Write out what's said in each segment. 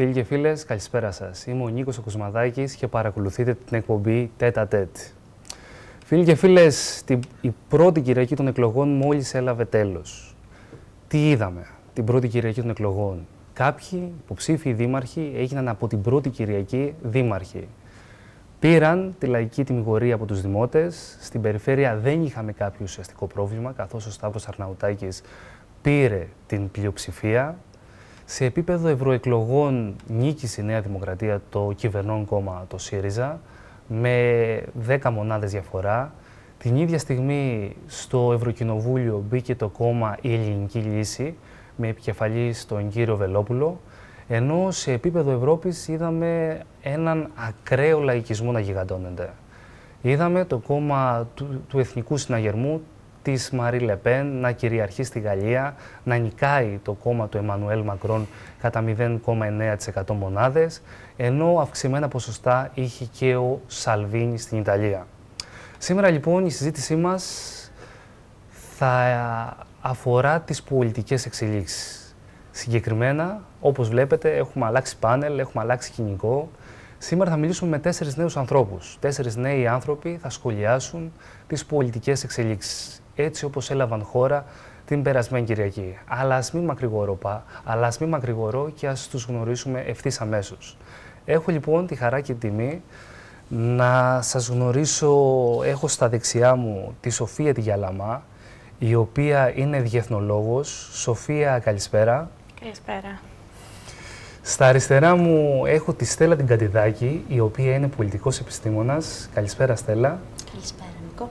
Φίλοι και φίλες, καλησπέρα σας. Είμαι ο Νίκος Κοσμαδάκης και παρακολουθείτε την εκπομπή ΤΕΤ Α ΤΕΤ. Φίλοι και φίλες, η πρώτη Κυριακή των εκλογών μόλις έλαβε τέλος. Τι είδαμε την πρώτη Κυριακή των εκλογών? Κάποιοι υποψήφοι δήμαρχοι έγιναν από την πρώτη Κυριακή δήμαρχοι. Πήραν τη λαϊκή τιμιγορία από τους δημότες. Στην περιφέρεια δεν είχαμε κάποιο ουσιαστικό πρόβλημα, καθώς ο Σταύρος Αρναουτάκης πήρε την πλειοψηφία. Σε επίπεδο ευρωεκλογών νίκησε η Νέα Δημοκρατία, το κυβερνών κόμμα, το ΣΥΡΙΖΑ, με 10 μονάδες διαφορά. Την ίδια στιγμή στο Ευρωκοινοβούλιο μπήκε το κόμμα η Ελληνική Λύση, με επικεφαλής τον κύριο Βελόπουλο, ενώ σε επίπεδο Ευρώπης είδαμε έναν ακραίο λαϊκισμό να γιγαντώνεται. Είδαμε το κόμμα του Εθνικού Συναγερμού της Μαρί Λεπέν να κυριαρχεί στη Γαλλία, να νικάει το κόμμα του Εμμανουέλ Μακρόν κατά 0,9% μονάδες, ενώ αυξημένα ποσοστά είχε και ο Σαλβίνι στην Ιταλία. Σήμερα λοιπόν η συζήτησή μας θα αφορά τις πολιτικές εξελίξεις. Συγκεκριμένα, όπως βλέπετε, έχουμε αλλάξει πάνελ, έχουμε αλλάξει σκηνικό. Σήμερα θα μιλήσουμε με 4 νέους ανθρώπους. 4 νέοι άνθρωποι θα σχολιάσουν τις πολιτικές εξελίξεις, έτσι όπως έλαβαν χώρα την περασμένη Κυριακή. Αλλά ας μην μακρηγορώ και ας τους γνωρίσουμε ευθύς αμέσως. Έχω λοιπόν τη χαρά και την τιμή να σας γνωρίσω. Έχω στα δεξιά μου τη Σοφία τη Γιαλαμά, η οποία είναι διεθνολόγος. Σοφία, καλησπέρα. Καλησπέρα. Στα αριστερά μου έχω τη Στέλλα την Καντιδάκη, η οποία είναι πολιτικός επιστήμονας. Καλησπέρα, Στέλλα. Καλησπέρα, Νίκο.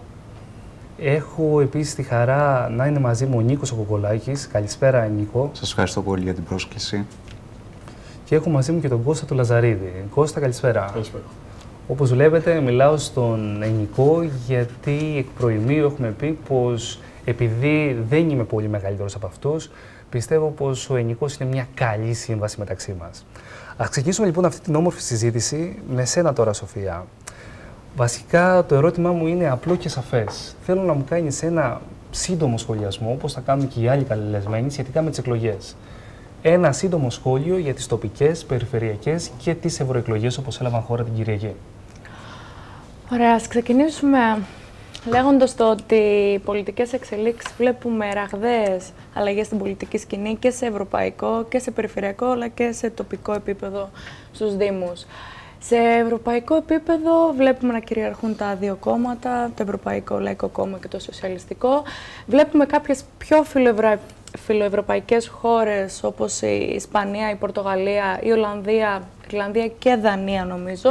Έχω επίσης τη χαρά να είναι μαζί μου ο Νίκος Κογκολάκης. Καλησπέρα, Νίκο. Σας ευχαριστώ πολύ για την πρόσκληση. Και έχω μαζί μου και τον Κώστα του Λαζαρίδη. Κώστα, καλησπέρα. Καλησπέρα. Όπως βλέπετε, μιλάω στον Νικό, γιατί εκ προημίου έχουμε πει πως, επειδή δεν είμαι πολύ μεγαλύτερος από αυτούς, πιστεύω πως ο Ελληνικός είναι μια καλή σύμβαση μεταξύ μας. Ας ξεκινήσουμε λοιπόν αυτή την όμορφη συζήτηση με σένα τώρα, Σοφία. Βασικά το ερώτημά μου είναι απλό και σαφές. Θέλω να μου κάνεις ένα σύντομο σχολιασμό, όπως θα κάνουν και οι άλλοι καλεσμένοι, σχετικά με τις εκλογές. Ένα σύντομο σχόλιο για τις τοπικές, περιφερειακές και τις ευρωεκλογές, όπως έλαβαν χώρα την Κυριακή. Ωραία, ας ξεκινήσουμε λέγοντας το ότι οι πολιτικές εξελίξεις βλέπουμε ραγδαίες αλλαγές στην πολιτική σκηνή και σε ευρωπαϊκό και σε περιφερειακό, αλλά και σε τοπικό επίπεδο στους Δήμους. Σε ευρωπαϊκό επίπεδο βλέπουμε να κυριαρχούν τα δύο κόμματα, το Ευρωπαϊκό Λαϊκό Κόμμα και το Σοσιαλιστικό. Βλέπουμε κάποιες πιο φιλοευρωπαϊκές χώρες όπως η Ισπανία, η Πορτογαλία, η Ιρλανδία και Δανία, νομίζω,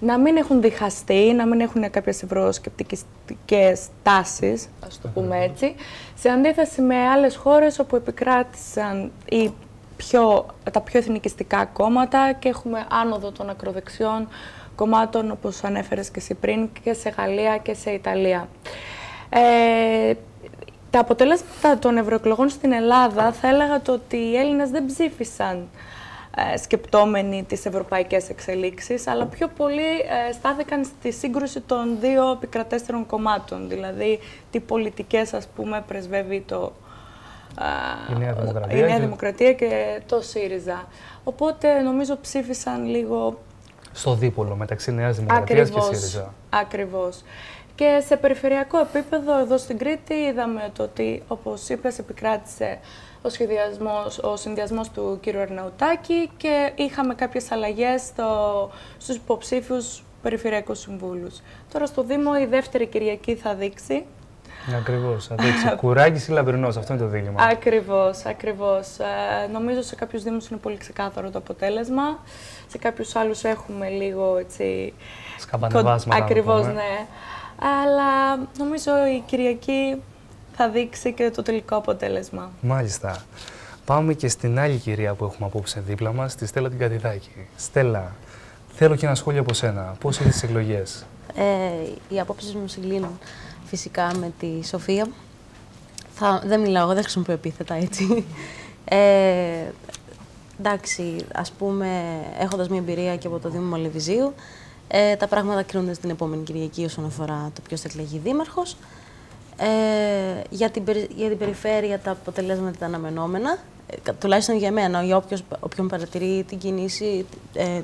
να μην έχουν διχαστεί, να μην έχουν κάποιες ευρωσκεπτικές τάσεις, ας το πούμε έτσι, σε αντίθεση με άλλες χώρες όπου επικράτησαν τα πιο εθνικιστικά κόμματα και έχουμε άνοδο των ακροδεξιών κομμάτων, όπως ανέφερες και εσύ πριν, και σε Γαλλία και σε Ιταλία. Τα αποτελέσματα των ευρωεκλογών στην Ελλάδα, θα έλεγα το ότι οι Έλληνες δεν ψήφισαν σκεπτόμενοι τις ευρωπαϊκές εξελίξεις, αλλά πιο πολύ στάθηκαν στη σύγκρουση των δύο επικρατέστερων κομμάτων, δηλαδή τι πολιτικές, ας πούμε, πρεσβεύει η Νέα Δημοκρατία και το ΣΥΡΙΖΑ. Οπότε νομίζω ψήφισαν λίγο στο δίπολο μεταξύ Νέας Δημοκρατίας και ΣΥΡΙΖΑ. Ακριβώς. Και σε περιφερειακό επίπεδο, εδώ στην Κρήτη, είδαμε το ότι, όπως είπες, επικράτησε ο συνδυασμός του κ. Αρναουτάκη και είχαμε κάποιες αλλαγές στους υποψήφιους περιφερειακούς συμβούλους. Τώρα στο Δήμο η δεύτερη Κυριακή θα δείξει. Ακριβώς, θα δείξει. Κουράκης ή Λαμπρινός, αυτό είναι το δίλημμα. Ακριβώς, ακριβώς. Νομίζω σε κάποιους Δήμους είναι πολύ ξεκάθαρο το αποτέλεσμα. Σε κάποιους άλλους έχουμε λίγο έτσι σκαμπανεβάσματα. Ακριβώς, ναι. Αλλά νομίζω η Κυριακή θα δείξει και το τελικό αποτέλεσμα. Μάλιστα. Πάμε και στην άλλη κυρία που έχουμε απόψε δίπλα μας, τη Στέλλα την Καντιδάκη. Στέλλα, θέλω και ένα σχόλιο από σένα. Πώς είναι τις εκλογές? Οι απόψεις μου συγκλίνουν φυσικά με τη Σοφία. Δεν μιλάω, δεν χρησιμοποιώ επίθετα, έτσι. Εντάξει, ας πούμε, έχοντας μια εμπειρία και από το Δήμο Μολεβιζίου, τα πράγματα κρίνονται στην επόμενη Κυριακή όσον αφορά το ποιος θα εκλεγεί δήμαρχος. Για την περιφέρεια τα αποτελέσματα ήταν αναμενόμενα. τουλάχιστον για μένα, για όποιον παρατηρεί την κίνηση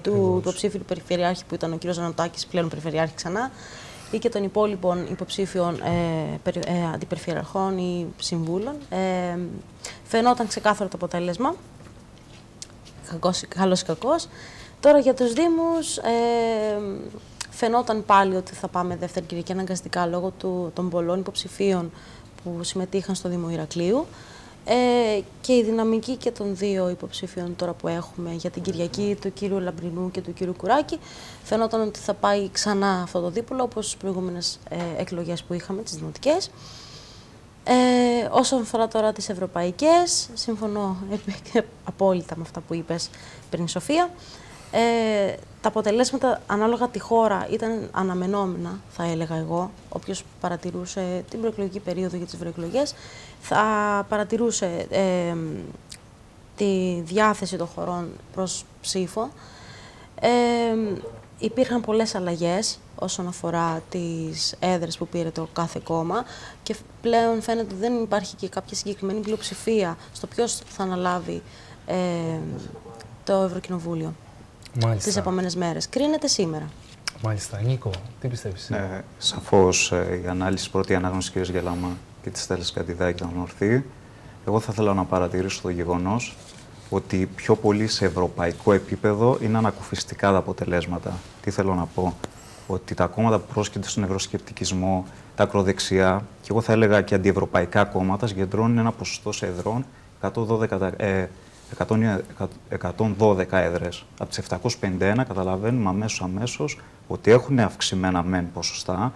του υποψήφιου περιφερειάρχη που ήταν ο κ. Ζανωτάκης, πλέον περιφερειάρχη ξανά, ή και των υπόλοιπων υποψήφιων αντιπεριφερειαρχών ή συμβούλων. Φαινόταν ξεκάθαρο το αποτέλεσμα, καλός ή κακός. Τώρα για τους Δήμους φαινόταν πάλι ότι θα πάμε δεύτερη Κυριακή αναγκαστικά λόγω των πολλών υποψηφίων που συμμετείχαν στο Δήμο Ηρακλείου. Και η δυναμική και των δύο υποψηφίων τώρα που έχουμε για την Κυριακή, του κύριου Λαμπρινού και του κύριου Κουράκη, φαινόταν ότι θα πάει ξανά αυτό το δίπολο όπως στις προηγούμενες εκλογές που είχαμε, τις δημοτικές. Όσον αφορά τώρα τις ευρωπαϊκές, συμφωνώ απόλυτα με αυτά που είπες πριν, Σοφία. Τα αποτελέσματα ανάλογα τη χώρα ήταν αναμενόμενα, θα έλεγα εγώ. Όποιος παρατηρούσε την προεκλογική περίοδο για τις ευρωεκλογές θα παρατηρούσε τη διάθεση των χωρών προς ψήφο. Υπήρχαν πολλές αλλαγές όσον αφορά τις έδρες που πήρε το κάθε κόμμα και πλέον φαίνεται ότι δεν υπάρχει και κάποια συγκεκριμένη πλειοψηφία στο ποιος θα αναλάβει το Ευρωκοινοβούλιο. Τις επόμενες μέρες. Κρίνεται σήμερα. Μάλιστα. Νίκο, τι πιστεύεις? Σαφώς η ανάλυση πρώτη ανάγνωση της κυρίας Γιαλαμά και της Στέλλας Καντιδάκη ήταν ορθή. Εγώ θα ήθελα να παρατηρήσω το γεγονός ότι πιο πολύ σε ευρωπαϊκό επίπεδο είναι ανακουφιστικά τα αποτελέσματα. Τι θέλω να πω? Ότι τα κόμματα που πρόσκειται στον ευρωσκεπτικισμό, τα ακροδεξιά και εγώ θα έλεγα και αντιευρωπαϊκά κόμματα συγκεντρώνουν ένα ποσοστό σε εδρών 112 έδρες. Από τις 751 καταλαβαίνουμε αμέσως ότι έχουν αυξημένα μεν ποσοστά,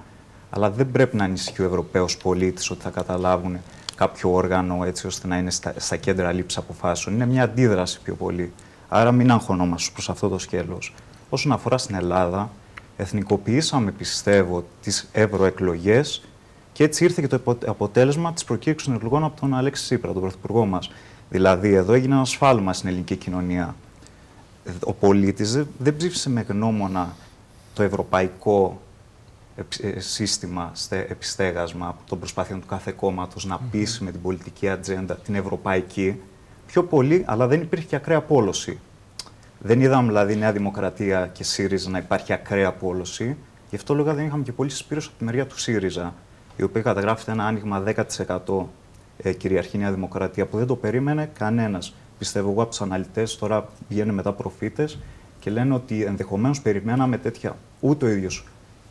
αλλά δεν πρέπει να ανησυχεί ο Ευρωπαίος πολίτης ότι θα καταλάβουν κάποιο όργανο έτσι ώστε να είναι στα κέντρα λήψης αποφάσεων. Είναι μια αντίδραση πιο πολύ. Άρα μην αγχωνόμαστε προς αυτό το σκέλος. Όσον αφορά στην Ελλάδα, εθνικοποιήσαμε, πιστεύω, τις ευρωεκλογές και έτσι ήρθε και το αποτέλεσμα της προκήρυξης των εκλογών από τον Αλέξη Τσίπρα, τον πρωθυπουργό μας. Δηλαδή, εδώ έγινε ένα σφάλμα στην ελληνική κοινωνία. Ο πολίτης δεν ψήφισε με γνώμονα το ευρωπαϊκό σύστημα επιστέγασμα των προσπάθειων του κάθε κόμματος να πείσει με την πολιτική ατζέντα την ευρωπαϊκή. Πιο πολύ, αλλά δεν υπήρχε και ακραία πόλωση. Δεν είδαμε δηλαδή Νέα Δημοκρατία και ΣΥΡΙΖΑ να υπάρχει ακραία πόλωση. Γι' αυτό λόγω δεν είχαμε και πολλή συσπήρωση από τη μεριά του ΣΥΡΙΖΑ, η οποία καταγράφεται ένα άνοιγμα 10%. Κυριαρχή Νέα Δημοκρατία, που δεν το περίμενε κανένας. Πιστεύω εγώ από τους αναλυτές, τώρα βγαίνουν μετά προφήτες και λένε ότι ενδεχομένως περιμέναμε τέτοια, ούτε ο ίδιος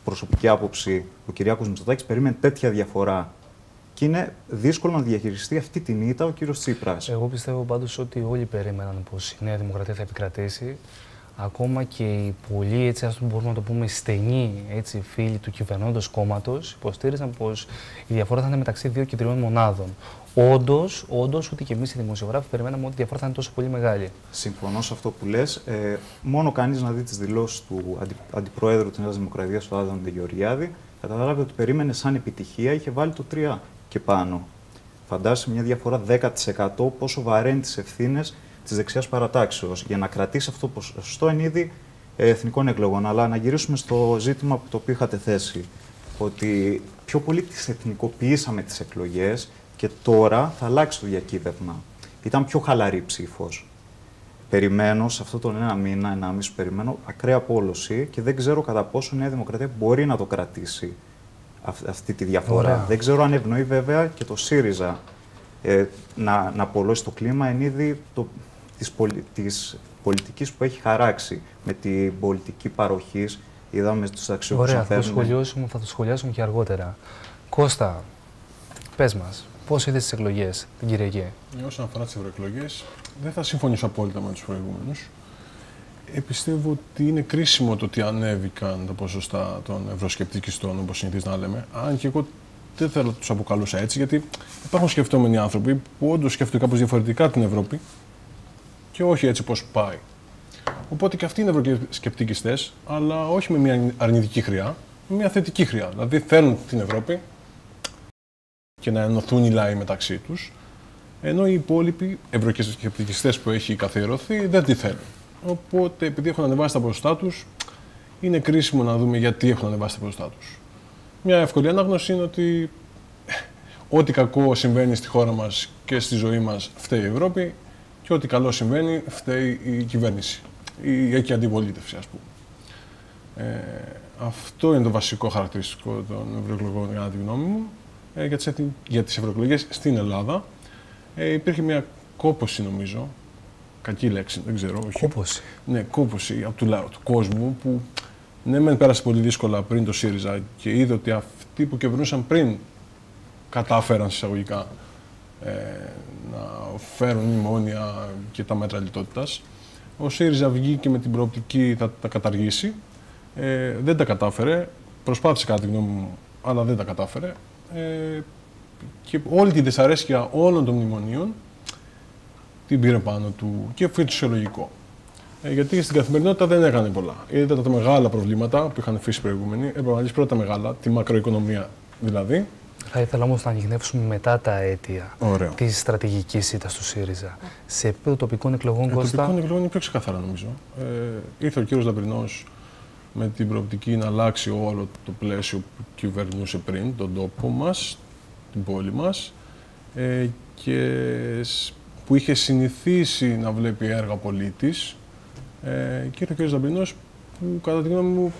προσωπική άποψη, ο Κυριάκος Μητσοτάκης περίμενε τέτοια διαφορά. Και είναι δύσκολο να διαχειριστεί αυτή την ήττα ο κύριος Τσίπρας. Εγώ πιστεύω πάντως ότι όλοι περίμεναν πως η Νέα Δημοκρατία θα επικρατήσει. Ακόμα και οι πολλοί, έτσι, ας το μπορούμε να το πούμε, στενοί έτσι, φίλοι του κυβερνώντος κόμματος υποστήριζαν πως η διαφορά θα είναι μεταξύ 2 και 3 μονάδων. Όντως, ούτε και εμείς οι δημοσιογράφοι περιμέναμε ότι η διαφορά θα είναι τόσο πολύ μεγάλη. Συμφωνώ σε αυτό που λες. Μόνο κανείς να δει τις δηλώσεις του αντιπροέδρου της Νέας Δημοκρατίας, του Άδωνη Γεωργιάδη, καταλάβει ότι περίμενε σαν επιτυχία, είχε βάλει το 3 και πάνω. Φαντάζεσαι μια διαφορά 10%, πόσο βαραίνει τις ευθύνες της δεξιάς παρατάξεως. Για να κρατήσει αυτό το ποσοστό εν είδη εθνικών εκλογών. Αλλά να γυρίσουμε στο ζήτημα που το οποίο είχατε θέσει. Ότι πιο πολύ τις εθνικοποιήσαμε τις εκλογές και τώρα θα αλλάξει το διακύβευμα. Ήταν πιο χαλαρή ψήφος. Περιμένω σε αυτόν τον ένα μήνα, περιμένω ακραία πόλωση και δεν ξέρω κατά πόσο η Νέα Δημοκρατία μπορεί να το κρατήσει αυτή τη διαφορά. Ωραία. Δεν ξέρω αν ευνοεί βέβαια και το ΣΥΡΙΖΑ να απολώσει το κλίμα εν είδη της πολιτικής που έχει χαράξει με την πολιτική παροχή. Είδαμε τους αξιόπιστους. Ωραία, θα το σχολιάσουμε και αργότερα. Κώστα, πες μας, πώς είδες τις εκλογές την Κυριακή? Όσον αφορά τις ευρωεκλογές, δεν θα συμφωνήσω απόλυτα με τους προηγούμενους. Πιστεύω ότι είναι κρίσιμο το ότι ανέβηκαν τα ποσοστά των ευρωσκεπτικιστών, όπως συνηθίζουμε να λέμε. Αν και εγώ δεν θέλω να τους αποκαλούσα έτσι, γιατί υπάρχουν σκεφτόμενοι άνθρωποι που όντως σκέφτονται κάπως διαφορετικά την Ευρώπη. Και όχι έτσι πώς πάει. Οπότε και αυτοί είναι ευρωσκεπτικιστές, αλλά όχι με μια αρνητική χρειά, με μια θετική χρειά. Δηλαδή θέλουν την Ευρώπη και να ενωθούν οι λαοί μεταξύ τους, ενώ οι υπόλοιποι ευρωσκεπτικιστές που έχει καθιερωθεί δεν τη θέλουν. Οπότε επειδή έχουν ανεβάσει τα ποσοστά τους, είναι κρίσιμο να δούμε γιατί έχουν ανεβάσει τα ποσοστά τους. Μια εύκολη ανάγνωση είναι ότι ό,τι κακό συμβαίνει στη χώρα μας και στη ζωή μας φταίει η Ευρώπη. και ό,τι καλό συμβαίνει φταίει η κυβέρνηση ή η αντιπολίτευση, ας πούμε. Αυτό είναι το βασικό χαρακτηριστικό των ευρωεκλογών, κατά τη γνώμη μου, για τις ευρωεκλογές στην Ελλάδα. Υπήρχε μια κόπωση, νομίζω, κακή λέξη, δεν ξέρω. Κόπωση. Ναι, κόπωση από του κόσμου που, ναι, μεν πέρασε πολύ δύσκολα πριν το ΣΥΡΙΖΑ και είδε ότι αυτοί που κυβερνούσαν πριν κατάφεραν συσταγωγικά να φέρουν μνημόνια και τα μέτρα λιτότητας. Ο ΣΥΡΙΖΑ βγήκε με την προοπτική τα καταργήσει. Δεν τα κατάφερε. Προσπάθησε, κατά τη γνώμη μου, αλλά δεν τα κατάφερε. Και όλη τη δυσαρέσκεια όλων των μνημονίων την πήρε πάνω του και φυσιολογικό. Γιατί στην καθημερινότητα δεν έκανε πολλά. Είδατε τα μεγάλα προβλήματα που είχαν αφήσει οι προηγούμενοι. Έπρεπε να λύσει πρώτα τα μεγάλα, τη μακροοικονομία δηλαδή. Θα ήθελα όμως να ανοιχνεύσουμε μετά τα αίτια της στρατηγικής ήττας του ΣΥΡΙΖΑ. Σε επίπεδο τοπικών εκλογών, Κώστα. Τοπικών εκλογών είναι πιο ξεκαθαρά, νομίζω. Ήρθε ο κύριος Λαμπρινός με την προοπτική να αλλάξει όλο το πλαίσιο που κυβερνούσε πριν, τον τόπο μας, την πόλη μας, και που είχε συνηθίσει να βλέπει έργα πολίτης. Και ήρθε ο κύριος Λαμπρινός που, κατά τη γνώμη μου,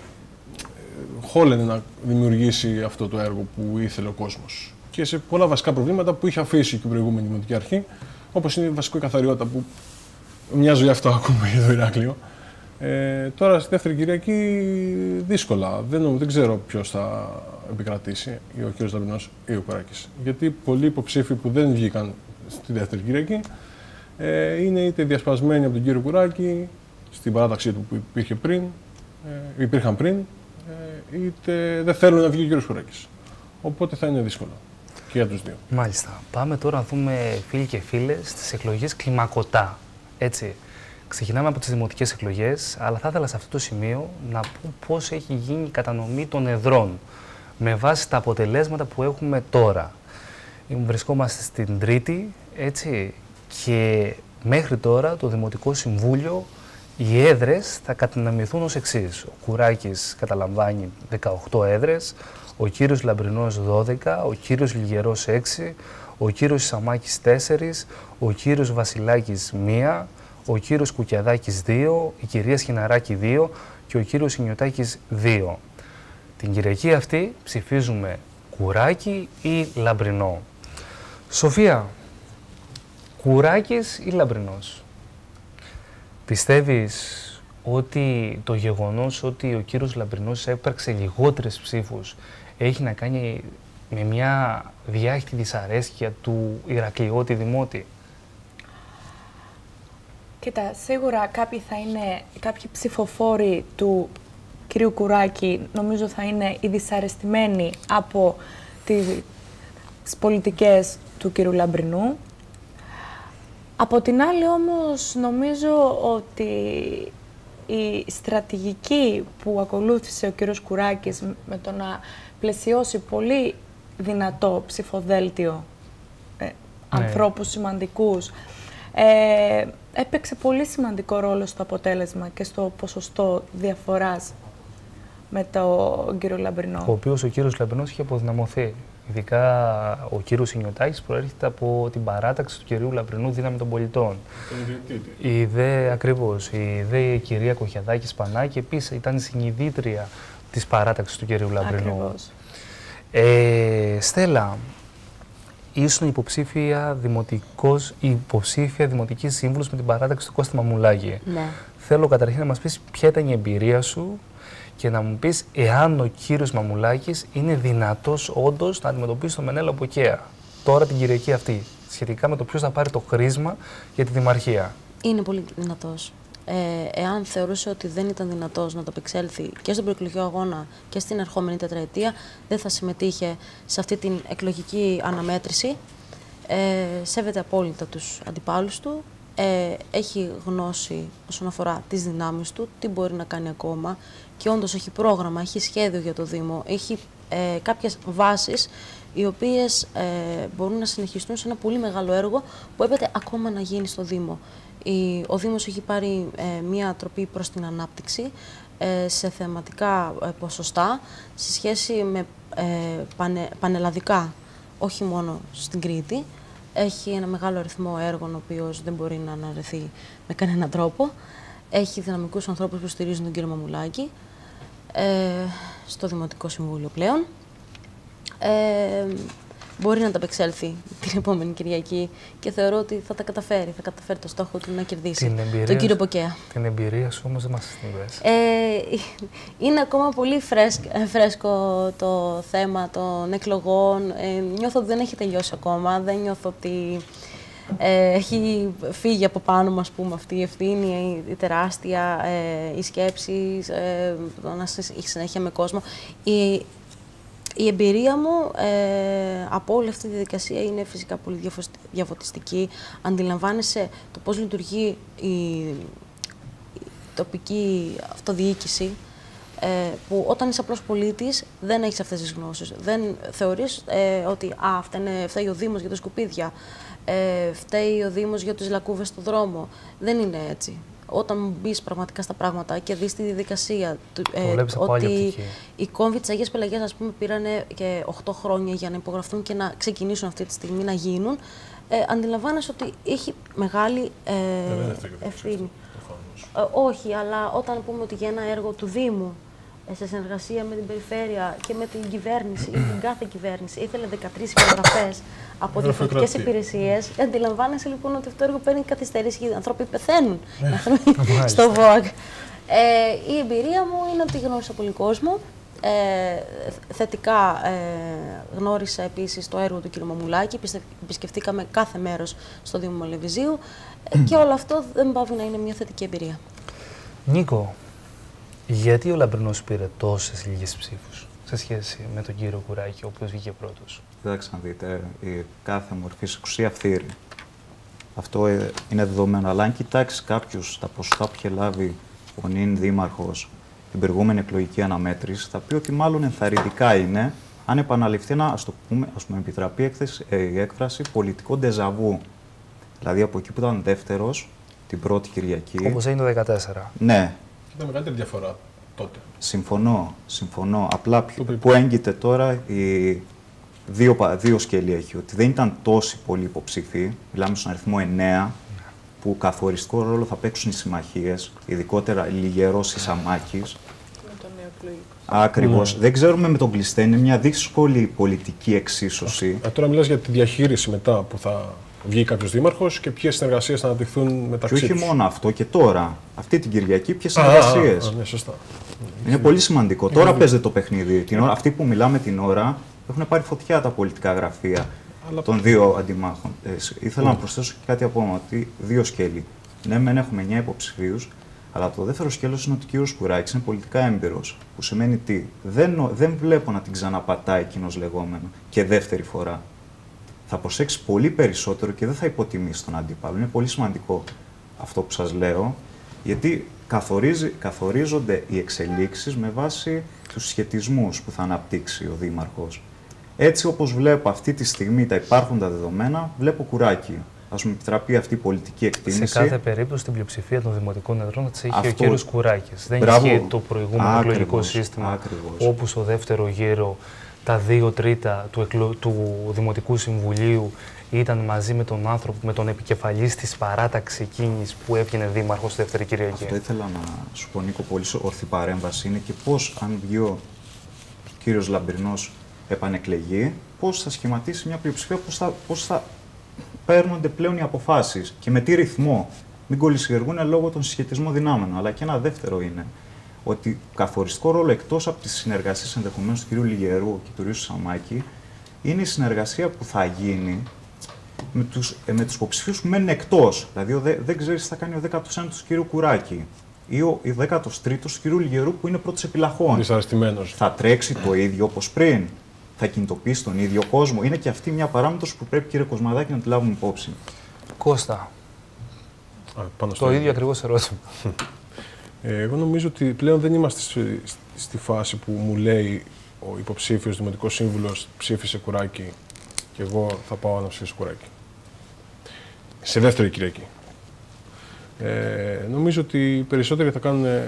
χόλαινε να δημιουργήσει αυτό το έργο που ήθελε ο κόσμος. Και σε πολλά βασικά προβλήματα που είχε αφήσει και η προηγούμενη δημοτική αρχή, όπως είναι η βασική καθαριότητα που μια ζωή αυτό ακούμε για το Ηράκλειο. Τώρα, στη δεύτερη Κυριακή, δύσκολα. Δεν ξέρω ποιος θα επικρατήσει, ή ο κ. Λαμπρινός ή ο Κουράκης. Γιατί πολλοί υποψήφοι που δεν βγήκαν στη δεύτερη Κυριακή είναι είτε διασπασμένοι από τον κύριο Κουράκη στην παράταξή του που υπήρχαν πριν, είτε δεν θέλουν να βγει ο κύριος Κουράκης. Οπότε θα είναι δύσκολο και για τους δύο. Μάλιστα. Πάμε τώρα να δούμε, φίλοι και φίλες, στις εκλογές κλιμακωτά. Έτσι. Ξεκινάμε από τις δημοτικές εκλογές, αλλά θα ήθελα σε αυτό το σημείο να πω πώς έχει γίνει η κατανομή των εδρών με βάση τα αποτελέσματα που έχουμε τώρα. Βρισκόμαστε στην Τρίτη, έτσι, και μέχρι τώρα το Δημοτικό Συμβούλιο, οι έδρες θα καταναμηθούν ως εξής. Ο Κουράκης καταλαμβάνει 18 έδρες, ο κύριος Λαμπρινός 12, ο κύριος Λιγερός 6, ο κύριος Σαμάκης 4, ο κύριος Βασιλάκης 1, ο κύριος Κουκιαδάκης 2, η κυρία Σχιναράκη 2 και ο κύριος Ινιωτάκης 2. Την Κυριακή αυτή ψηφίζουμε Κουράκη ή Λαμπρινό. Σοφία, Κουράκης ή Λαμπρινός? Πιστεύεις ότι το γεγονός ότι ο κύριος Λαμπρινός έπραξε λιγότερες ψήφους έχει να κάνει με μια διάχυτη δυσαρέσκεια του Ηρακλειώτη Δημότη? Κοίτα, σίγουρα κάποιοι ψηφοφόροι του κυρίου Κουράκη νομίζω θα είναι οι δυσαρεστημένοι από τις πολιτικές του κυρίου Λαμπρινού. Από την άλλη όμως νομίζω ότι η στρατηγική που ακολούθησε ο κύριος Κουράκης με το να πλαισιώσει πολύ δυνατό ψηφοδέλτιο ανθρώπους σημαντικούς έπαιξε πολύ σημαντικό ρόλο στο αποτέλεσμα και στο ποσοστό διαφοράς με τον κύριο Λαμπρινό. Ο οποίος ο κύριος Λαμπρινός είχε αποδυναμωθεί. Ειδικά ο κύριος Ινιωτάκης προέρχεται από την παράταξη του κυρίου Λαμπρινού δύναμη των πολιτών. Η κυρία Κοχιαδάκη-Σπανάκη επίσης ήταν συνειδήτρια της παράταξης του κυρίου Λαμπρινού. Στέλλα, ήσουν υποψήφια δημοτική σύμβουλος με την παράταξη του Κώστα Μαμουλάκη. Ναι. Θέλω καταρχήν να μας πεις ποια ήταν η εμπειρία σου και να μου πεις εάν ο κύριος Μαμουλάκης είναι δυνατός όντως να αντιμετωπίσει τον Μενέλαο Ποκέα τώρα την Κυριακή αυτή, σχετικά με το ποιος θα πάρει το χρήσμα για τη Δημαρχία. Είναι πολύ δυνατός. Εάν θεωρούσε ότι δεν ήταν δυνατός να το απεξέλθει και στον προεκλογικό αγώνα και στην ερχόμενη τετραετία, δεν θα συμμετείχε σε αυτή την εκλογική αναμέτρηση. Σέβεται απόλυτα τους αντιπάλους του. Έχει γνώση όσον αφορά τις δυνάμεις του, τι μπορεί να κάνει ακόμα και όντως έχει πρόγραμμα, έχει σχέδιο για το Δήμο, έχει κάποιες βάσεις οι οποίες μπορούν να συνεχιστούν σε ένα πολύ μεγάλο έργο που έπεται ακόμα να γίνει στο Δήμο. Ο Δήμος έχει πάρει μία τροπή προς την ανάπτυξη σε θεματικά ποσοστά σε σχέση με πανελλαδικά, όχι μόνο στην Κρήτη, Έχει ένα μεγάλο αριθμό έργων, ο οποίος δεν μπορεί να αναρρεθεί με κανέναν τρόπο. Έχει δυναμικούς ανθρώπους που στηρίζουν τον κύριο Μαμουλάκη στο Δημοτικό Συμβούλιο πλέον. Μπορεί να ανταπεξέλθει την επόμενη Κυριακή και θεωρώ ότι θα τα καταφέρει. Θα καταφέρει το στόχο του να κερδίσει τον κύριο Ποκέα. Την εμπειρία σου όμως δεν μας την είναι ακόμα πολύ φρέσκο το θέμα των εκλογών. Νιώθω ότι δεν έχει τελειώσει ακόμα. Δεν νιώθω ότι έχει φύγει από πάνω μας αυτή η ευθύνη, η τεράστια, οι σκέψεις, το να έχει συνέχεια με κόσμο. Η εμπειρία μου από όλη αυτή τη διαδικασία είναι φυσικά πολύ διαφωτιστική. Αντιλαμβάνεσαι το πώς λειτουργεί η τοπική αυτοδιοίκηση, που όταν είσαι απλός πολίτης δεν έχεις αυτές τις γνώσεις. Δεν θεωρείς ότι φταίει ο Δήμος για τα σκουπίδια, φταίει ο Δήμος για τις λακκούβες στο δρόμο. Δεν είναι έτσι. Όταν μπεις πραγματικά στα πράγματα και δεις τη διαδικασία, ότι οι κόμβοι της Αγίας Πελαγίας, ας πούμε, πήρανε και 8 χρόνια για να υπογραφούν και να ξεκινήσουν αυτή τη στιγμή να γίνουν, αντιλαμβάνεσαι ότι έχει μεγάλη ευθύνη. Όχι, αλλά όταν πούμε ότι για ένα έργο του Δήμου, σε συνεργασία με την Περιφέρεια και με την κυβέρνηση ή την κάθε κυβέρνηση, ήθελε 13 υπογραφές από διαφορετικές υπηρεσίες. Αντιλαμβάνεσαι λοιπόν ότι αυτό το έργο παίρνει καθυστερήσει και οι άνθρωποι πεθαίνουν στο ΒΟΚ. Η εμπειρία μου είναι ότι γνώρισα πολύ κόσμο. Θετικά γνώρισα επίσης το έργο του κ. Μαμουλάκη. Επισκεφτήκαμε κάθε μέρος στο Δήμο Μολεβιζίου και όλο αυτό δεν πάβει να είναι μια θετική εμπειρία. Νίκο, γιατί ο Λαμπρινός πήρε τόσες λίγες ψήφους σε σχέση με τον κύριο Κουράκη, ο οποίος βγήκε πρώτος? Κοιτάξτε να δείτε, η κάθε μορφή εξουσία φθείρει. Αυτό είναι δεδομένο. Αλλά αν κοιτάξει κάποιο τα ποσοστά που είχε λάβει ο νυν δήμαρχος την προηγούμενη εκλογική αναμέτρηση, θα πει ότι μάλλον ενθαρρυντικά είναι αν επαναληφθεί ένα, ας πούμε, επιτραπεί η έκφραση, πολιτικό ντεζαβού. Δηλαδή από εκεί που ήταν δεύτερος την πρώτη Κυριακή. Όπως έγινε το 2014. Ναι. Ήταν μεγαλύτερη διαφορά τότε. Συμφωνώ. Απλά που έγκυται τώρα, δύο σκέλη έχει. Ότι δεν ήταν τόσοι πολλοί υποψήφοι, μιλάμε στον αριθμό 9, που καθοριστικό ρόλο θα παίξουν οι συμμαχίες, ειδικότερα Λιγερός ή Σαμάκης. Με τον νεοεκλογικό. Ακριβώς. Δεν ξέρουμε με τον Κλειστέ, είναι μια δύσκολη πολιτική εξίσωση. Τώρα μιλάς για τη διαχείριση μετά που θα βγει κάποιος δήμαρχος και ποιες συνεργασίες θα αναπτυχθούν μεταξύ τους. Και όχι μόνο αυτό, και τώρα. Αυτή την Κυριακή, ποιες συνεργασίες. Ναι, σωστά. Είναι πολύ σημαντικό. Τώρα παίζεται το παιχνίδι. Αυτοί που μιλάμε την ώρα έχουν πάρει φωτιά τα πολιτικά γραφεία των δύο αντιμάχων. Ήθελα να προσθέσω και κάτι ακόμα. Ότι δύο σκέλη. Ναι, μεν έχουμε 9 υποψηφίους, αλλά το δεύτερο σκέλος είναι ότι ο κύριος Κουράκης είναι πολιτικά έμπειρος. Που σημαίνει τι? Δεν βλέπω να την ξαναπατάει εκείνος λεγόμενο και δεύτερη φορά. Θα προσέξει πολύ περισσότερο και δεν θα υποτιμήσει τον αντίπαλο. Είναι πολύ σημαντικό αυτό που σας λέω, γιατί καθορίζονται οι εξελίξεις με βάση τους σχετισμούς που θα αναπτύξει ο δήμαρχος. Έτσι όπως βλέπω αυτή τη στιγμή τα υπάρχοντα δεδομένα, βλέπω Κουράκι. Ας μου επιτραπεί αυτή η πολιτική εκτίμηση. Σε κάθε περίπτωση την πλειοψηφία των δημοτικών εδρών θα τις έχει ο κύριος Κουράκης. Δεν ισχύει το προηγούμενο εκλογικό σύστημα, όπου στο δεύτερο γύρο τα 2/3 του Δημοτικού Συμβουλίου ήταν μαζί με τον άνθρωπο, με τον επικεφαλής της παράταξης εκείνης που έβγαινε δήμαρχος στη δεύτερη Κυριακή. Αυτό ήθελα να σου πω, Νίκο, πολύ ορθή παρέμβαση είναι και πώς, αν βγει ο κύριος Λαμπρινός επανεκλεγεί, πώς θα σχηματίσει μια πλειοψηφία, πώς θα παίρνονται πλέον οι αποφάσεις και με τι ρυθμό. Μην κολλησιεργούν λόγω των συσχετισμών δυνάμεων, αλλά και ένα δεύτερο είναι ότι καθοριστικό ρόλο, εκτός από τις συνεργασίες ενδεχομένως του κ. Λιγερού και του κ. Σαμάκη, είναι η συνεργασία που θα γίνει με τους υποψηφίους που μένουν εκτός. Δηλαδή, δεν ξέρεις τι θα κάνει ο 19ος του κ. Κουράκη ή ο 13ος του κ. Λιγερού που είναι πρώτος επιλαχών. Θα τρέξει το ίδιο όπως πριν. Θα κινητοποιήσει τον ίδιο κόσμο. Είναι και αυτή μια παράμετρος που πρέπει, κ. Κοσμαδάκη, να τη λάβουμε υπόψη. Κώστα. Το ίδιο ακριβώς ερώτημα. Εγώ νομίζω ότι πλέον δεν είμαστε στη φάση που μου λέει ο υποψήφιος δημοτικός σύμβουλος ψήφισε Κουράκι και εγώ θα πάω να ψήφισω Κουράκι. Σε δεύτερη Κυριακή. Νομίζω ότι οι περισσότεροι θα κάνουν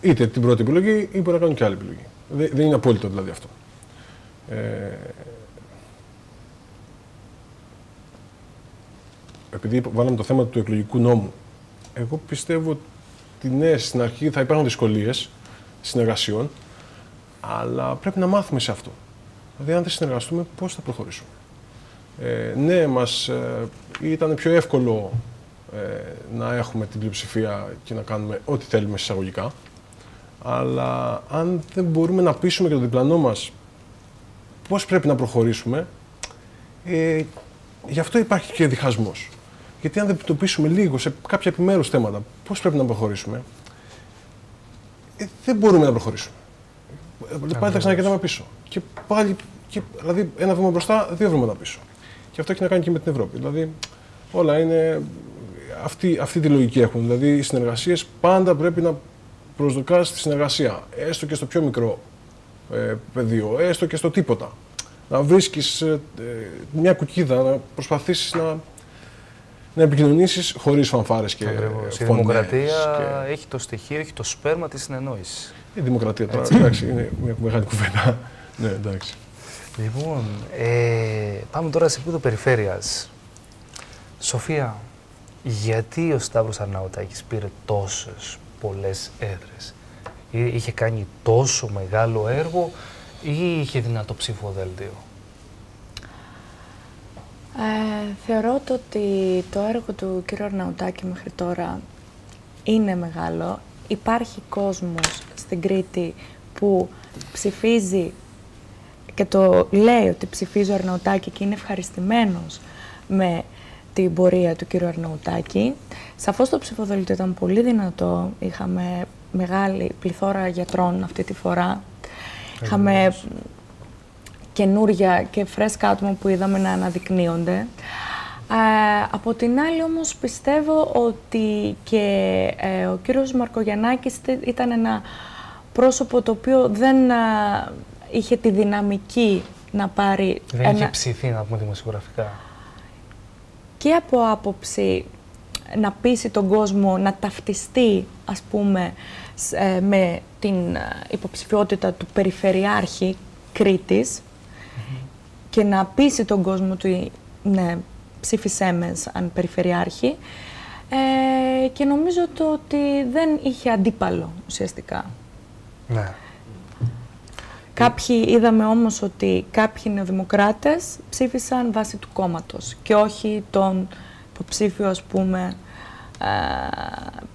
είτε την πρώτη επιλογή ή μπορεί να κάνουν και άλλη επιλογή. Δεν είναι απόλυτο δηλαδή αυτό. επειδή βάλαμε το θέμα του εκλογικού νόμου, εγώ πιστεύω ότι ναι, στην αρχή θα υπάρχουν δυσκολίες συνεργασιών, αλλά πρέπει να μάθουμε σε αυτό. Δηλαδή, αν δεν συνεργαστούμε, πώς θα προχωρήσουμε. Ναι, ήταν πιο εύκολο να έχουμε την πλειοψηφία και να κάνουμε ό,τι θέλουμε εισαγωγικά, αλλά αν δεν μπορούμε να πείσουμε και τον διπλανό μας πώς πρέπει να προχωρήσουμε, γι' αυτό υπάρχει και διχασμός. Γιατί αν δεν το πείσουμε λίγο σε κάποια επιμέρους θέματα πώς πρέπει να προχωρήσουμε, δεν μπορούμε να προχωρήσουμε. Πάλι τα ξανακοιτάμε πίσω. Και πάλι, δηλαδή, ένα βήμα μπροστά, δύο βήματα πίσω. Και αυτό έχει να κάνει και με την Ευρώπη. Δηλαδή, όλα είναι. Αυτή τη λογική έχουν. Δηλαδή, οι συνεργασίες πάντα πρέπει να προσδοκάς τη συνεργασία. Έστω και στο πιο μικρό πεδίο, έστω και στο τίποτα. Να βρίσκεις μια κουκίδα, να προσπαθήσεις να επικοινωνήσεις χωρίς φανφάρες και φωνές. Η δημοκρατία και... έχει το στοιχείο, έχει το σπέρμα της συνεννόησης. Η δημοκρατία τώρα, εντάξει, είναι μια μεγάλη κουβέντα. Ναι, εντάξει. Λοιπόν, πάμε τώρα σε επίπεδο περιφέρειας. Σοφία, γιατί ο Σταύρος Αρναουτάκης πήρε τόσες πολλές έδρες? Είχε κάνει τόσο μεγάλο έργο ή είχε δυνατό ψηφοδέλτιο? Θεωρώ ότι το έργο του κ. Αρναουτάκη μέχρι τώρα είναι μεγάλο. Υπάρχει κόσμος στην Κρήτη που ψηφίζει και το λέει ότι ψηφίζει ο Αρναουτάκη και είναι ευχαριστημένος με την πορεία του κ. Αρναουτάκη. Σαφώς το ψηφοδέλτιο ήταν πολύ δυνατό. Είχαμε μεγάλη πληθώρα γιατρών αυτή τη φορά. Είχαμε καινούρια και φρέσκα άτομα που είδαμε να αναδεικνύονται. Από την άλλη όμως πιστεύω ότι και ο κύριος Μαρκογιαννάκης ήταν ένα πρόσωπο το οποίο δεν είχε τη δυναμική να πάρει... Δεν είχε ψηθεί, να πούμε δημοσιογραφικά. Και από άποψη να πείσει τον κόσμο να ταυτιστεί, ας πούμε, με την υποψηφιότητα του Περιφερειάρχη Κρήτης και να πείσει τον κόσμο ότι ναι, ψήφισέ με σαν Περιφερειάρχη, και νομίζω ότι δεν είχε αντίπαλο ουσιαστικά. Ναι. Κάποιοι είδαμε όμως ότι κάποιοι νεοδημοκράτες ψήφισαν βάσει του κόμματος και όχι τον υποψήφιο, ας πούμε,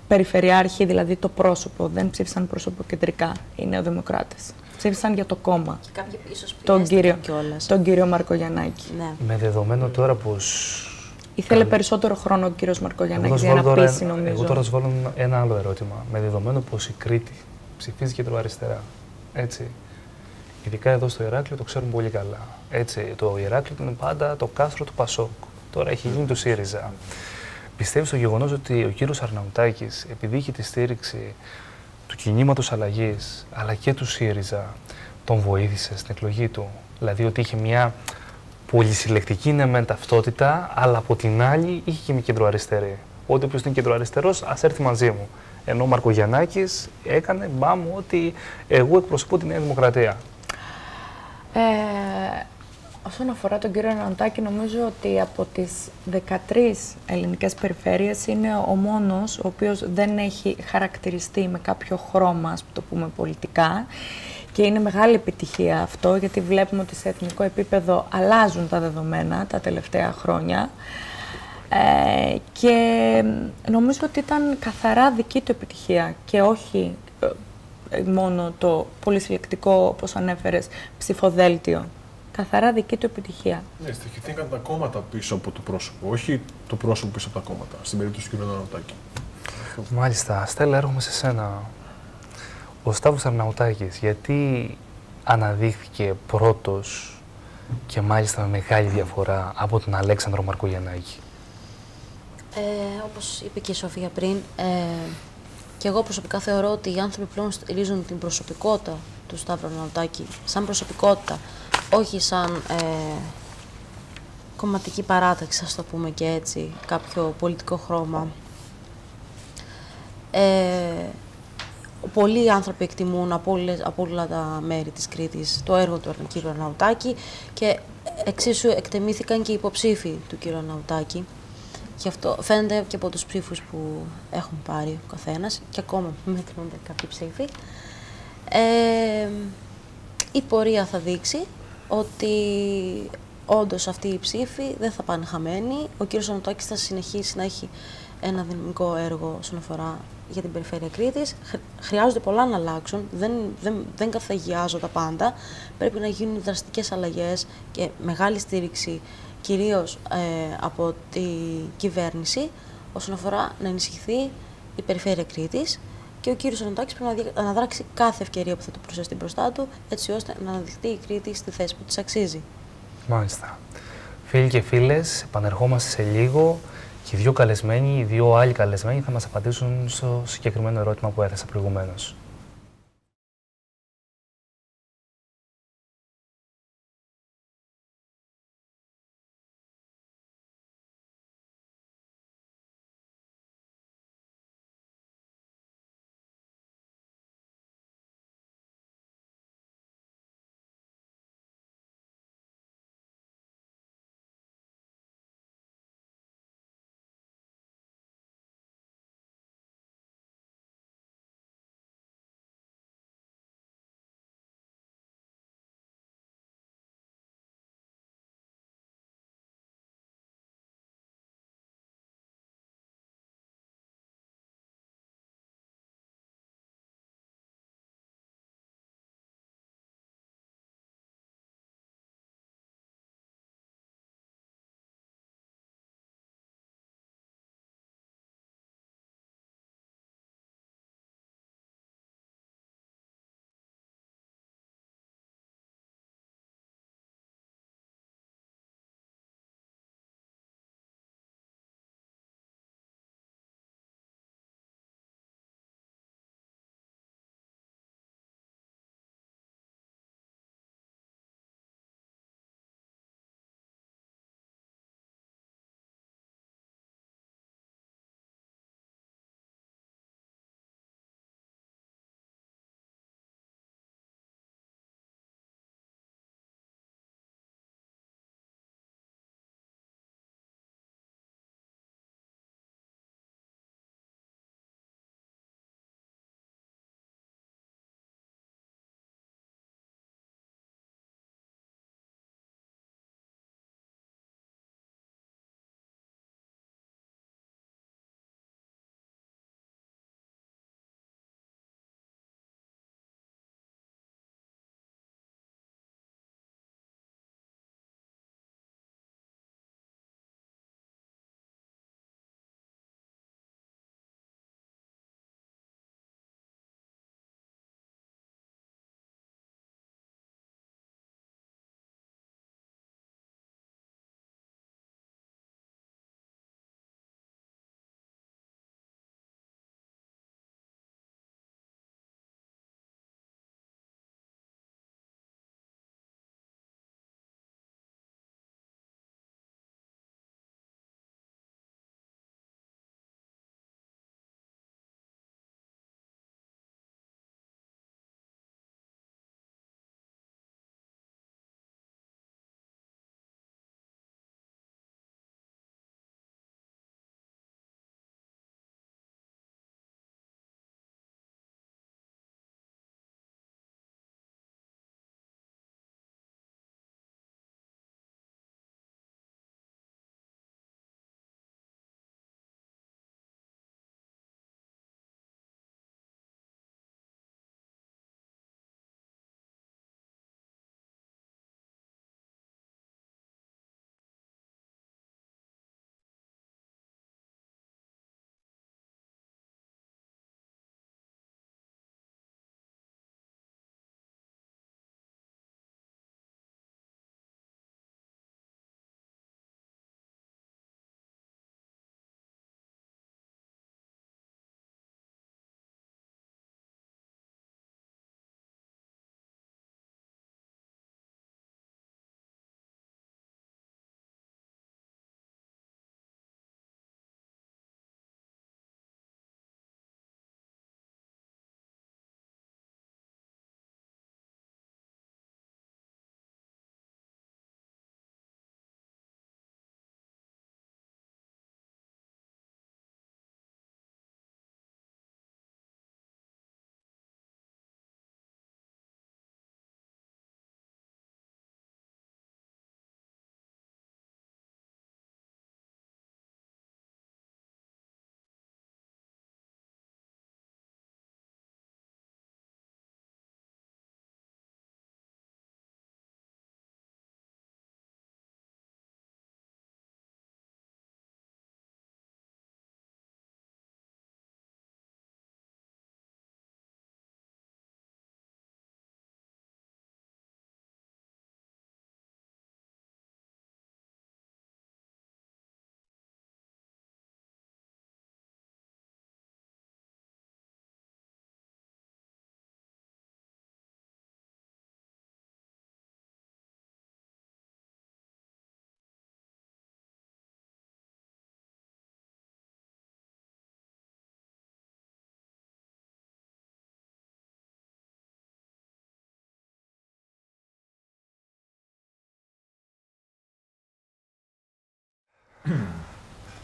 Περιφερειάρχη, δηλαδή το πρόσωπο. Δεν ψήφισαν πρόσωπο κεντρικά οι νεοδημοκράτες. Ψήφισαν για το κόμμα. Και κάποιοι ίσως πιέστηκαν κιόλας. Τον κύριο Μαρκογιαννάκη. Ναι. Με δεδομένο τώρα πως... Ήθελε περισσότερο χρόνο ο κύριος Μαρκογιαννάκης για να πείσει, νομίζω. Εγώ τώρα σου βάλω ένα άλλο ερώτημα. Με δεδομένο πως η Κρήτη ψηφίζει κεντροαριστερά, έτσι. Ειδικά εδώ στο Ηράκλειο το ξέρουμε πολύ καλά. Έτσι, το Ηράκλειο είναι πάντα το κάστρο του Πασόκ. Τώρα έχει γίνει το ΣΥΡΙΖΑ. Πιστεύεις το γεγονός ότι ο κύριος Αρναουτάκης, επειδή είχε τη στήριξη του Κινήματος Αλλαγής, αλλά και του ΣΥΡΙΖΑ, τον βοήθησε στην εκλογή του? Δηλαδή ότι είχε μια πολυσυλλεκτική, ναι, μεν ταυτότητα, αλλά από την άλλη είχε και μια κεντροαριστερή. Ό,τι όποιος είναι κεντροαριστερός, ας έρθει μαζί μου. Ενώ ο Μαρκογιαννάκης έκανε μπαμ ότι εγώ εκπροσωπώ τη Νέα Δημοκρατία. Όσον αφορά τον κύριο Αρναουτάκη, νομίζω ότι από τις 13 ελληνικές περιφέρειες είναι ο μόνος ο οποίος δεν έχει χαρακτηριστεί με κάποιο χρώμα, ας το πούμε, πολιτικά, και είναι μεγάλη επιτυχία αυτό, γιατί βλέπουμε ότι σε εθνικό επίπεδο αλλάζουν τα δεδομένα τα τελευταία χρόνια, και νομίζω ότι ήταν καθαρά δική του επιτυχία και όχι μόνο το πολυσυλλεκτικό, όπως ανέφερες, ψηφοδέλτιο. Καθαρά δική του επιτυχία. Ναι, στοιχηθήκαν τα κόμματα πίσω από το πρόσωπο, όχι το πρόσωπο πίσω από τα κόμματα, στην περίπτωση του κ. Αρναουτάκη. Μάλιστα. Στέλλα, έρχομαι σε σένα. Ο Σταύρος Αρναουτάκης, γιατί αναδείχθηκε πρώτος και μάλιστα με μεγάλη διαφορά από τον Αλέξανδρο Μαρκογιαννάκη? Όπως είπε και η Σοφία πριν, και εγώ προσωπικά θεωρώ ότι οι άνθρωποι πλέον στηρίζουν την προσωπικότητα του Σταύρου Αρναουτάκη σαν προσωπικότητα, όχι σαν κομματική παράταξη, ας το πούμε και έτσι, κάποιο πολιτικό χρώμα. Πολλοί άνθρωποι εκτιμούν από όλα τα μέρη της Κρήτης το έργο του κ. Αρναουτάκη και εξίσου εκτιμήθηκαν και οι υποψήφοι του κ. Αρναουτάκη. Γι' αυτό φαίνεται και από τους ψήφους που έχουν πάρει ο καθένας και ακόμα μετρούνται κάποιοι ψήφοι. Η πορεία θα δείξει ότι όντως αυτοί οι ψήφοι δεν θα πάνε χαμένοι. Ο κ. Ζανωτάκης θα συνεχίσει να έχει ένα δυναμικό έργο όσον αφορά για την περιφέρεια Κρήτης. Χρειάζονται πολλά να αλλάξουν, δεν καθαγιάζω τα πάντα. Πρέπει να γίνουν δραστικές αλλαγές και μεγάλη στήριξη κυρίως από τη κυβέρνηση όσον αφορά να ενισχυθεί η περιφέρεια Κρήτης. Και ο κύριος Ζανωτάκης πρέπει να αναδράξει κάθε ευκαιρία που θα του προσθέσει μπροστά του, έτσι ώστε να αναδειχθεί η Κρήτη στη θέση που της αξίζει. Μάλιστα. Φίλοι και φίλες, επανερχόμαστε σε λίγο και οι δύο καλεσμένοι, οι δύο άλλοι καλεσμένοι θα μας απαντήσουν στο συγκεκριμένο ερώτημα που έθεσα προηγουμένως.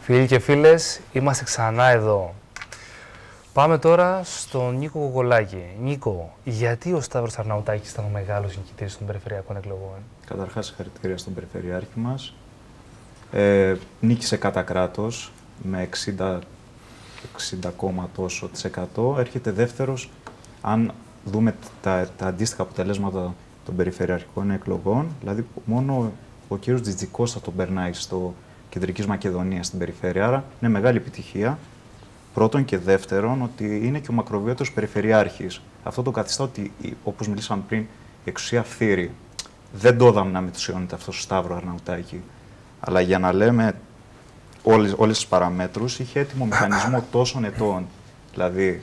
Φίλοι και φίλες, είμαστε ξανά εδώ. Πάμε τώρα στον Νίκο Κογκολάκη. Νίκο, γιατί ο Σταύρος Αρναουτάκης ήταν ο μεγάλος νικητής των περιφερειακών εκλογών? Καταρχάς, συγχαρητήρια στον περιφερειάρχη μας. Νίκησε κατά κράτος με 60% έρχεται δεύτερος, αν δούμε τα αντίστοιχα αποτελέσματα των περιφερειακών εκλογών, δηλαδή μόνο ο κύριος Τζιτζικός θα τον περνάει στο Κεντρικής Μακεδονίας στην περιφέρεια, άρα είναι μεγάλη επιτυχία. Πρώτον, και δεύτερον, ότι είναι και ο μακροβιώτος περιφερειάρχης. Αυτό το καθιστά ότι, όπως μιλήσαμε πριν, η εξουσία φθείρει. Δεν το είδαμε να μετουσιώνεται αυτό στο Σταύρο Αρναουτάκη. Αλλά για να λέμε όλες τις παραμέτρους, είχε έτοιμο μηχανισμό τόσων ετών. Δηλαδή,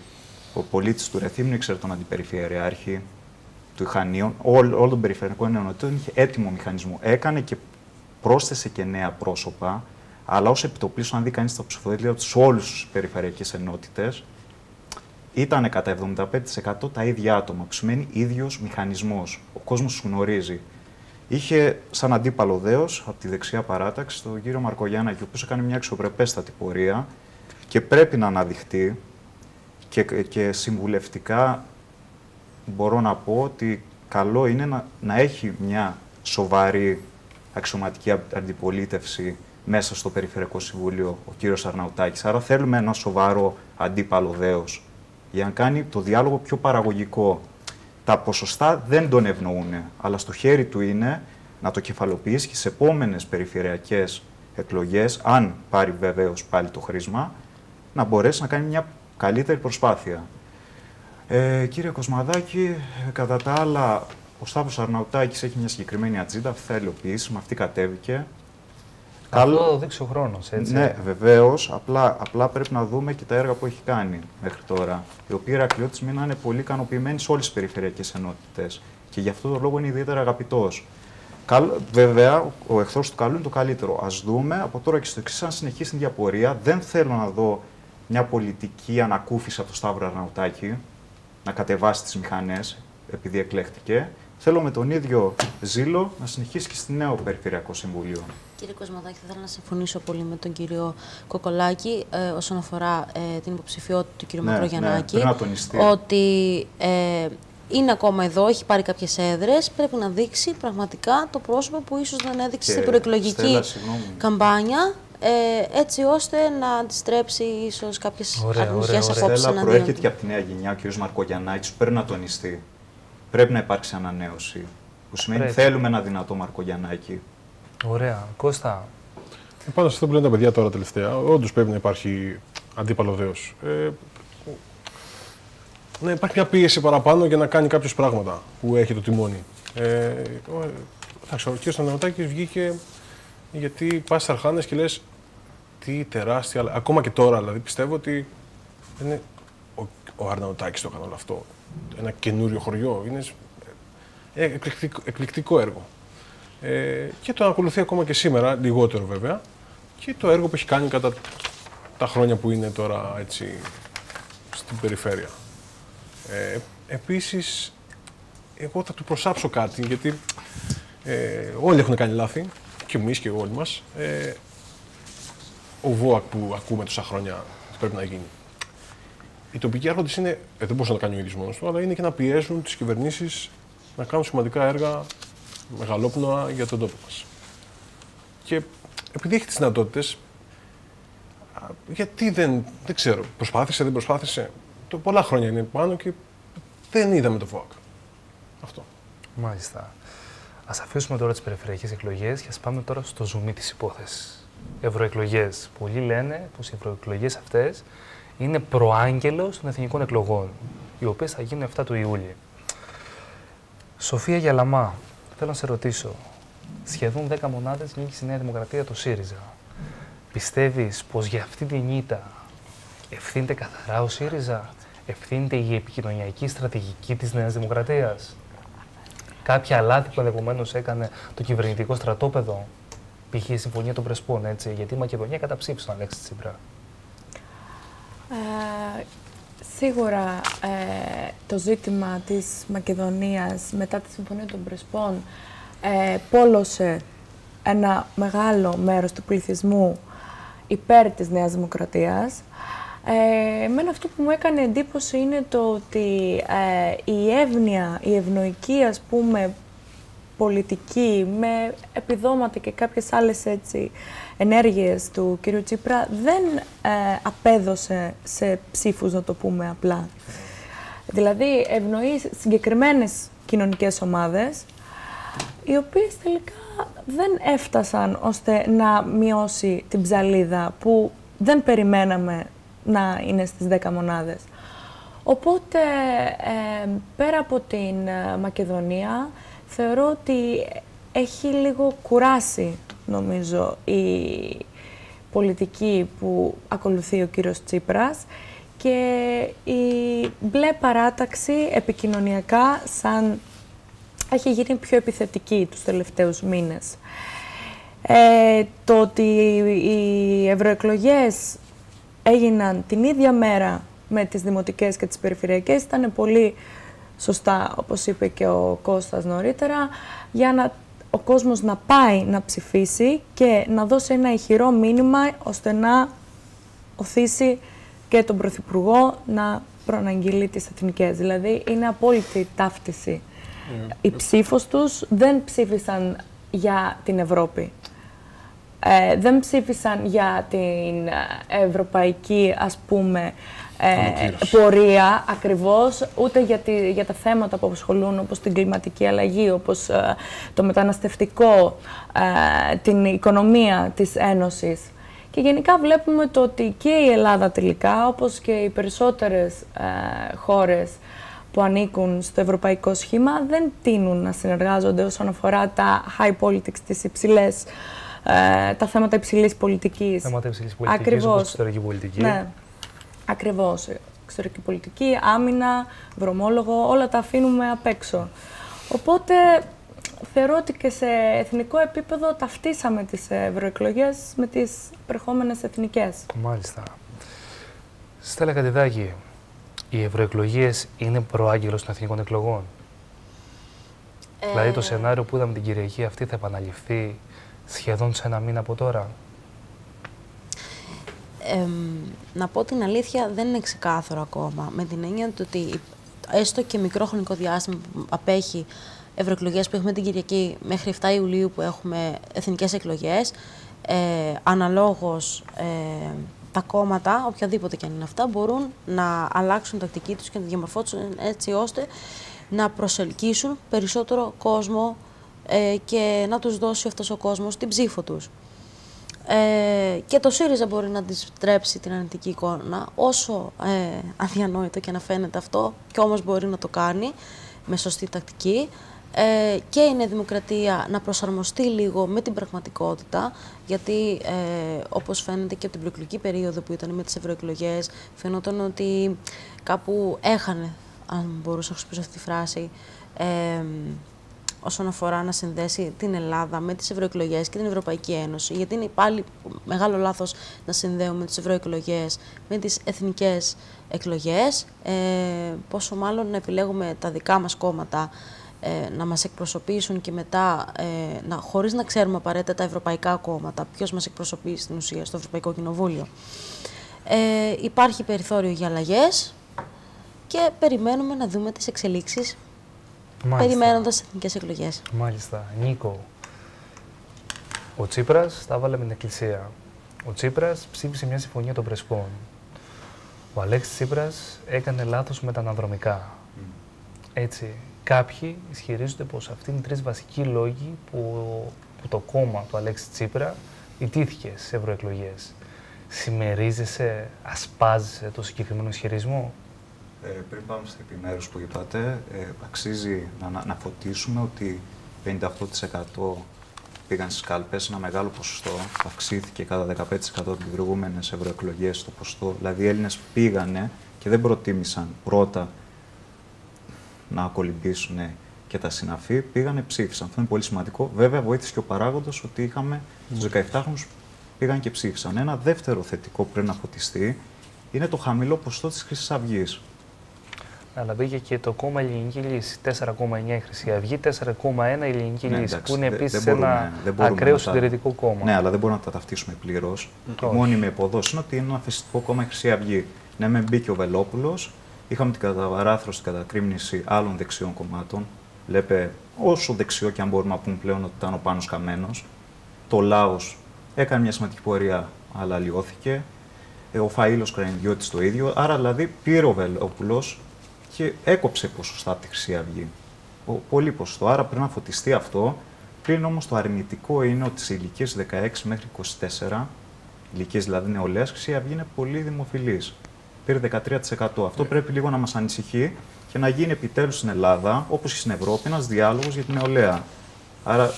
ο πολίτης του Ρεθύμνου ήξερε τον αντιπεριφερειάρχη, του Ιχανίων, όλων των περιφερειακών ενωτήτων είχε έτοιμο μηχανισμό. Έκανε και πρόσθεσε και νέα πρόσωπα, αλλά ως επιτοπλίστων, αν δει κανείς τα ψηφοδέλτια τους, όλους τους περιφερειακές ενότητες, ήταν κατά 75% τα ίδια άτομα, που σημαίνει ίδιος μηχανισμός. Ο κόσμος τους γνωρίζει. Είχε σαν αντίπαλο δέος από τη δεξιά παράταξη τον κύριο Μαρκογιαννάκη, ο οποίος έκανε μια αξιοπρεπέστατη πορεία και πρέπει να αναδειχτεί και συμβουλευτικά. Μπορώ να πω ότι καλό είναι να έχει μια σοβαρή αξιωματική αντιπολίτευση μέσα στο Περιφερειακό Συμβούλιο ο κύριος Αρναουτάκης. Άρα θέλουμε ένα σοβαρό αντίπαλο δέος για να κάνει το διάλογο πιο παραγωγικό. Τα ποσοστά δεν τον ευνοούν, αλλά στο χέρι του είναι να το κεφαλοποιήσει και στις επόμενες περιφερειακές εκλογές, αν πάρει βεβαίως πάλι το χρήσμα, να μπορέσει να κάνει μια καλύτερη προσπάθεια. Κύριε Κοσμαδάκη, κατά τα άλλα, ο Σταύρος Αρναουτάκης έχει μια συγκεκριμένη ατζέντα, θα υλοποιήσει, με αυτή κατέβηκε. Αυτό θα δείξει ο χρόνος, έτσι. Ναι, βεβαίως. Απλά πρέπει να δούμε και τα έργα που έχει κάνει μέχρι τώρα. Οι οποίοι Ηρακλειώτες μείνανε πολύ ικανοποιημένοι σε όλες τις περιφερειακές ενότητες. Και γι' αυτό τον λόγο είναι ιδιαίτερα αγαπητός. Βέβαια, ο εχθρός του καλού είναι το καλύτερο. Ας δούμε από τώρα και στο εξής, αν συνεχίσει την διαπορία. Δεν θέλω να δω μια πολιτική ανακούφιση από τον Σταύρο Αρναουτάκη, να κατεβάσει τις μηχανές επειδή εκλέχτηκε. Θέλω με τον ίδιο ζήλο να συνεχίσει και στη νέο Περιφερειακό Συμβουλίο. Κύριε Κοσμαδάκη, θα ήθελα να συμφωνήσω πολύ με τον κύριο Κογκολάκη όσον αφορά την υποψηφιότητα του κύριου Μακρογιαννάκη. Ναι, να τονιστεί. Ότι είναι ακόμα εδώ, έχει πάρει κάποιες έδρες. Πρέπει να δείξει πραγματικά το πρόσωπο που ίσως δεν έδειξε στην προεκλογική καμπάνια. Έτσι ώστε να αντιστρέψει ίσως κάποιες αρνητικές απόψεις. Στέλλα προέρχεται και από τη νέα γενιά, ο κ. Μαρκογιαννάκης, πρέπει να τονιστεί. Πρέπει να υπάρξει ανανέωση. Που σημαίνει θέλουμε ένα δυνατό Μαρκογιαννάκη. Ωραία. Κώστα. Πάνω σε αυτό που λένε τα παιδιά τώρα τελευταία, όντως πρέπει να υπάρχει αντίπαλο δέος. Να υπάρχει μια πίεση παραπάνω για να κάνει κάποιες πράγματα που έχει το τιμόνι. Ο κ. Αρναουτάκης βγήκε γιατί πας στις αρχάνες και λες. Τι τεράστια. Ακόμα και τώρα, δηλαδή, πιστεύω ότι είναι ο Αρναουτάκης το έκανε όλο αυτό. Ένα καινούριο χωριό. Είναι εκπληκτικό έργο. Και το ακολουθεί ακόμα και σήμερα, λιγότερο βέβαια. Και το έργο που έχει κάνει κατά τα χρόνια που είναι τώρα έτσι στην περιφέρεια. Επίσης, εγώ θα του προσάψω κάτι, γιατί όλοι έχουν κάνει λάθη. Και εμείς και όλοι μας. Ο ΒΟΑΚ που ακούμε τόσα χρόνια πρέπει να γίνει. Οι τοπικοί άρχοντες είναι, δεν μπορούσε να το κάνει ο ίδιος μόνος του, αλλά είναι και να πιέζουν τις κυβερνήσεις να κάνουν σημαντικά έργα μεγαλόπνοα για τον τόπο μας. Και επειδή έχει τις δυνατότητες, γιατί δεν ξέρω, προσπάθησε, δεν προσπάθησε. Πολλά χρόνια είναι πάνω και δεν είδαμε το ΒΟΑΚ. Αυτό. Μάλιστα. Ας αφήσουμε τώρα τις περιφερειακές εκλογές και ας πάμε τώρα στο ζουμί της υπόθεσης. Ευρωεκλογές. Πολλοί λένε πως οι ευρωεκλογές αυτές είναι προάγγελος των εθνικών εκλογών, οι οποίες θα γίνουν 7 του Ιούλη. Σοφία Γιαλαμά, θέλω να σε ρωτήσω. Σχεδόν 10 μονάδες νίκησε η Νέα Δημοκρατία το ΣΥΡΙΖΑ. Πιστεύεις πως για αυτή την ήττα ευθύνεται καθαρά ο ΣΥΡΙΖΑ, ευθύνεται η επικοινωνιακή στρατηγική της Νέας Δημοκρατίας? Κάποια λάθη που ενδεχομένως έκανε το κυβερνητικό στρατόπεδο, π.χ. η Συμφωνία των Πρεσπών, έτσι, γιατί η Μακεδονία καταψήφισε τον Αλέξη Τσίπρα. Σίγουρα το ζήτημα της Μακεδονίας μετά τη Συμφωνία των Πρεσπών πόλωσε ένα μεγάλο μέρος του πληθυσμού υπέρ της Νέας Δημοκρατίας. Εμένα αυτό που μου έκανε εντύπωση είναι το ότι η εύνοια, η ευνοϊκή, ας πούμε, πολιτική, με επιδόματα και κάποιες άλλες έτσι ενέργειες του κ. Τσίπρα, δεν απέδωσε σε ψήφους, να το πούμε απλά. Δηλαδή ευνοεί συγκεκριμένες κοινωνικές ομάδες, οι οποίες τελικά δεν έφτασαν ώστε να μειώσει την ψαλίδα που δεν περιμέναμε να είναι στις 10 μονάδες. Οπότε, πέρα από την Μακεδονία, θεωρώ ότι έχει λίγο κουράσει, νομίζω, η πολιτική που ακολουθεί ο κύριος Τσίπρας και η μπλε παράταξη επικοινωνιακά σαν έχει γίνει πιο επιθετική τους τελευταίους μήνες. Το ότι οι ευρωεκλογές έγιναν την ίδια μέρα με τις δημοτικές και τις περιφερειακές ήταν πολύ σωστά, όπως είπε και ο Κώστας νωρίτερα, για να ο κόσμος να πάει να ψηφίσει και να δώσει ένα ηχηρό μήνυμα ώστε να οθήσει και τον Πρωθυπουργό να προαναγγείλει τις εθνικές. Δηλαδή είναι απόλυτη ταύτιση. Η ψήφος τους δεν ψήφισαν για την Ευρώπη. Δεν ψήφισαν για την ευρωπαϊκή, ας πούμε, πορεία ακριβώς, ούτε για τα θέματα που απασχολούν, όπως την κλιματική αλλαγή, όπως το μεταναστευτικό, την οικονομία της Ένωσης. Και γενικά βλέπουμε το ότι και η Ελλάδα τελικά, όπως και οι περισσότερες χώρες που ανήκουν στο ευρωπαϊκό σχήμα, δεν τείνουν να συνεργάζονται όσον αφορά τα high politics, τις υψηλές, τα θέματα υψηλής πολιτικής. Θέματα υψηλής πολιτικής, ακριβώς, όπως εξωτερική πολιτική. Ναι. Ακριβώς. Εξωτερική πολιτική, άμυνα, δρομόλογο, όλα τα αφήνουμε απ' έξω. Οπότε θεωρώ ότι και σε εθνικό επίπεδο ταυτίσαμε τις ευρωεκλογές με τις πρεχόμενες εθνικές. Μάλιστα. Στέλλα Καντιδάκη, οι ευρωεκλογές είναι προάγγελος των εθνικών εκλογών. Δηλαδή το σενάριο που είδαμε την Κυριακή αυτή θα επαναληφθεί σχεδόν σε ένα μήνα από τώρα. Να πω την αλήθεια, δεν είναι ξεκάθαρο ακόμα. Με την έννοια του ότι έστω και μικρό χρονικό διάστημα που απέχει ευρωεκλογές που έχουμε την Κυριακή μέχρι 7 Ιουλίου που έχουμε εθνικές εκλογές, αναλόγως τα κόμματα, οποιαδήποτε και αν είναι αυτά, μπορούν να αλλάξουν τακτική τους και να τη διαμορφώσουν έτσι ώστε να προσελκύσουν περισσότερο κόσμο και να τους δώσει αυτός ο κόσμος την ψήφο τους. Και το ΣΥΡΙΖΑ μπορεί να αντιστρέψει την αρνητική εικόνα, όσο αδιανόητο και να φαίνεται αυτό, και όμως μπορεί να το κάνει με σωστή τακτική, και η Νέα Δημοκρατία να προσαρμοστεί λίγο με την πραγματικότητα, γιατί όπως φαίνεται και από την προεκλογική περίοδο που ήταν με τις ευρωεκλογές, φαινόταν ότι κάπου έχανε, αν μπορούσα να χρησιμοποιήσω αυτή τη φράση, όσον αφορά να συνδέσει την Ελλάδα με τις ευρωεκλογές και την Ευρωπαϊκή Ένωση. Γιατί είναι πάλι μεγάλο λάθος να συνδέουμε τις ευρωεκλογές με τις εθνικές εκλογές. Πόσο μάλλον να επιλέγουμε τα δικά μας κόμματα να μας εκπροσωπήσουν και μετά, χωρίς να ξέρουμε απαραίτητα τα ευρωπαϊκά κόμματα, ποιος μας εκπροσωπεί στην ουσία στο Ευρωπαϊκό Κοινοβούλιο. Υπάρχει περιθώριο για αλλαγές και περιμένουμε να δούμε τις εξελίξεις. Περιμένοντας εθνικές εκλογές. Μάλιστα. Νίκο, ο Τσίπρας τα βάλε με την Εκκλησία. Ο Τσίπρας ψήφισε μια συμφωνία των Πρεσπών. Ο Αλέξης Τσίπρας έκανε λάθος με τα αναδρομικά. Έτσι, κάποιοι ισχυρίζονται πως αυτοί είναι οι τρεις βασικοί λόγοι που το κόμμα του Αλέξη Τσίπρα ιτήθηκε σε ευρωεκλογές. Συμμερίζεσαι, ασπάζεσαι το συγκεκριμένο ισχυρισμό? Πριν πάμε στην επιμέρους που είπατε, αξίζει να φωτίσουμε ότι 58% πήγαν στις κάλπες, ένα μεγάλο ποσοστό, αυξήθηκε κατά 15% από τις προηγούμενες ευρωεκλογές το ποσοστό. Δηλαδή οι Έλληνες πήγανε και δεν προτίμησαν πρώτα να ακολυμπήσουν και τα συναφή, πήγανε, ψήφισαν. Αυτό είναι πολύ σημαντικό. Βέβαια βοήθησε και ο παράγοντας ότι είχαμε τους 17χρονους πήγαν και ψήφισαν. Ένα δεύτερο θετικό που πρέπει να φωτιστεί είναι το χαμηλό ποσοστό της Χρυσής Αυγής. Αλλά μπήκε και το κόμμα Ελληνική Λύση. 4,9 η Χρυσή Αυγή, 4,1 η Ελληνική Λύση. Εντάξει, που είναι επίσης ένα ακραίο συντηρητικό κόμμα. Ναι, αλλά δεν μπορούμε να τα ταυτίσουμε πλήρως. Η μόνιμη απόδοση είναι ότι είναι ένα φασιστικό κόμμα η Χρυσή Αυγή. Ναι, μεν μπήκε ο Βελόπουλος. Είχαμε την καταβαράθρωση, την κατακρήμνηση άλλων δεξιών κομμάτων. Βλέπε, όσο δεξιό και αν μπορούμε να πούμε πλέον, ότι ήταν ο Πάνος Καμμένος. Το Λάος έκανε μια σημαντική πορεία, αλλά αλλοιώθηκε. Ο Φαΐλος Κραϊντιώτης το ίδιο. Άρα, δηλαδή, πήρε ο Βελόπουλος και έκοψε ποσοστά από τη Χρυσή Αυγή. Πολύ ποσοστό. Άρα πρέπει να φωτιστεί αυτό. Πριν όμως το αρνητικό είναι ότι σε ηλικίες 16 μέχρι 24, ηλικίες δηλαδή νεολαίας, η Χρυσή Αυγή είναι πολύ δημοφιλής. Πήρε 13%. Αυτό πρέπει λίγο να μας ανησυχεί και να γίνει επιτέλους στην Ελλάδα, όπως και στην Ευρώπη, ένας διάλογος για την νεολαία. Άρα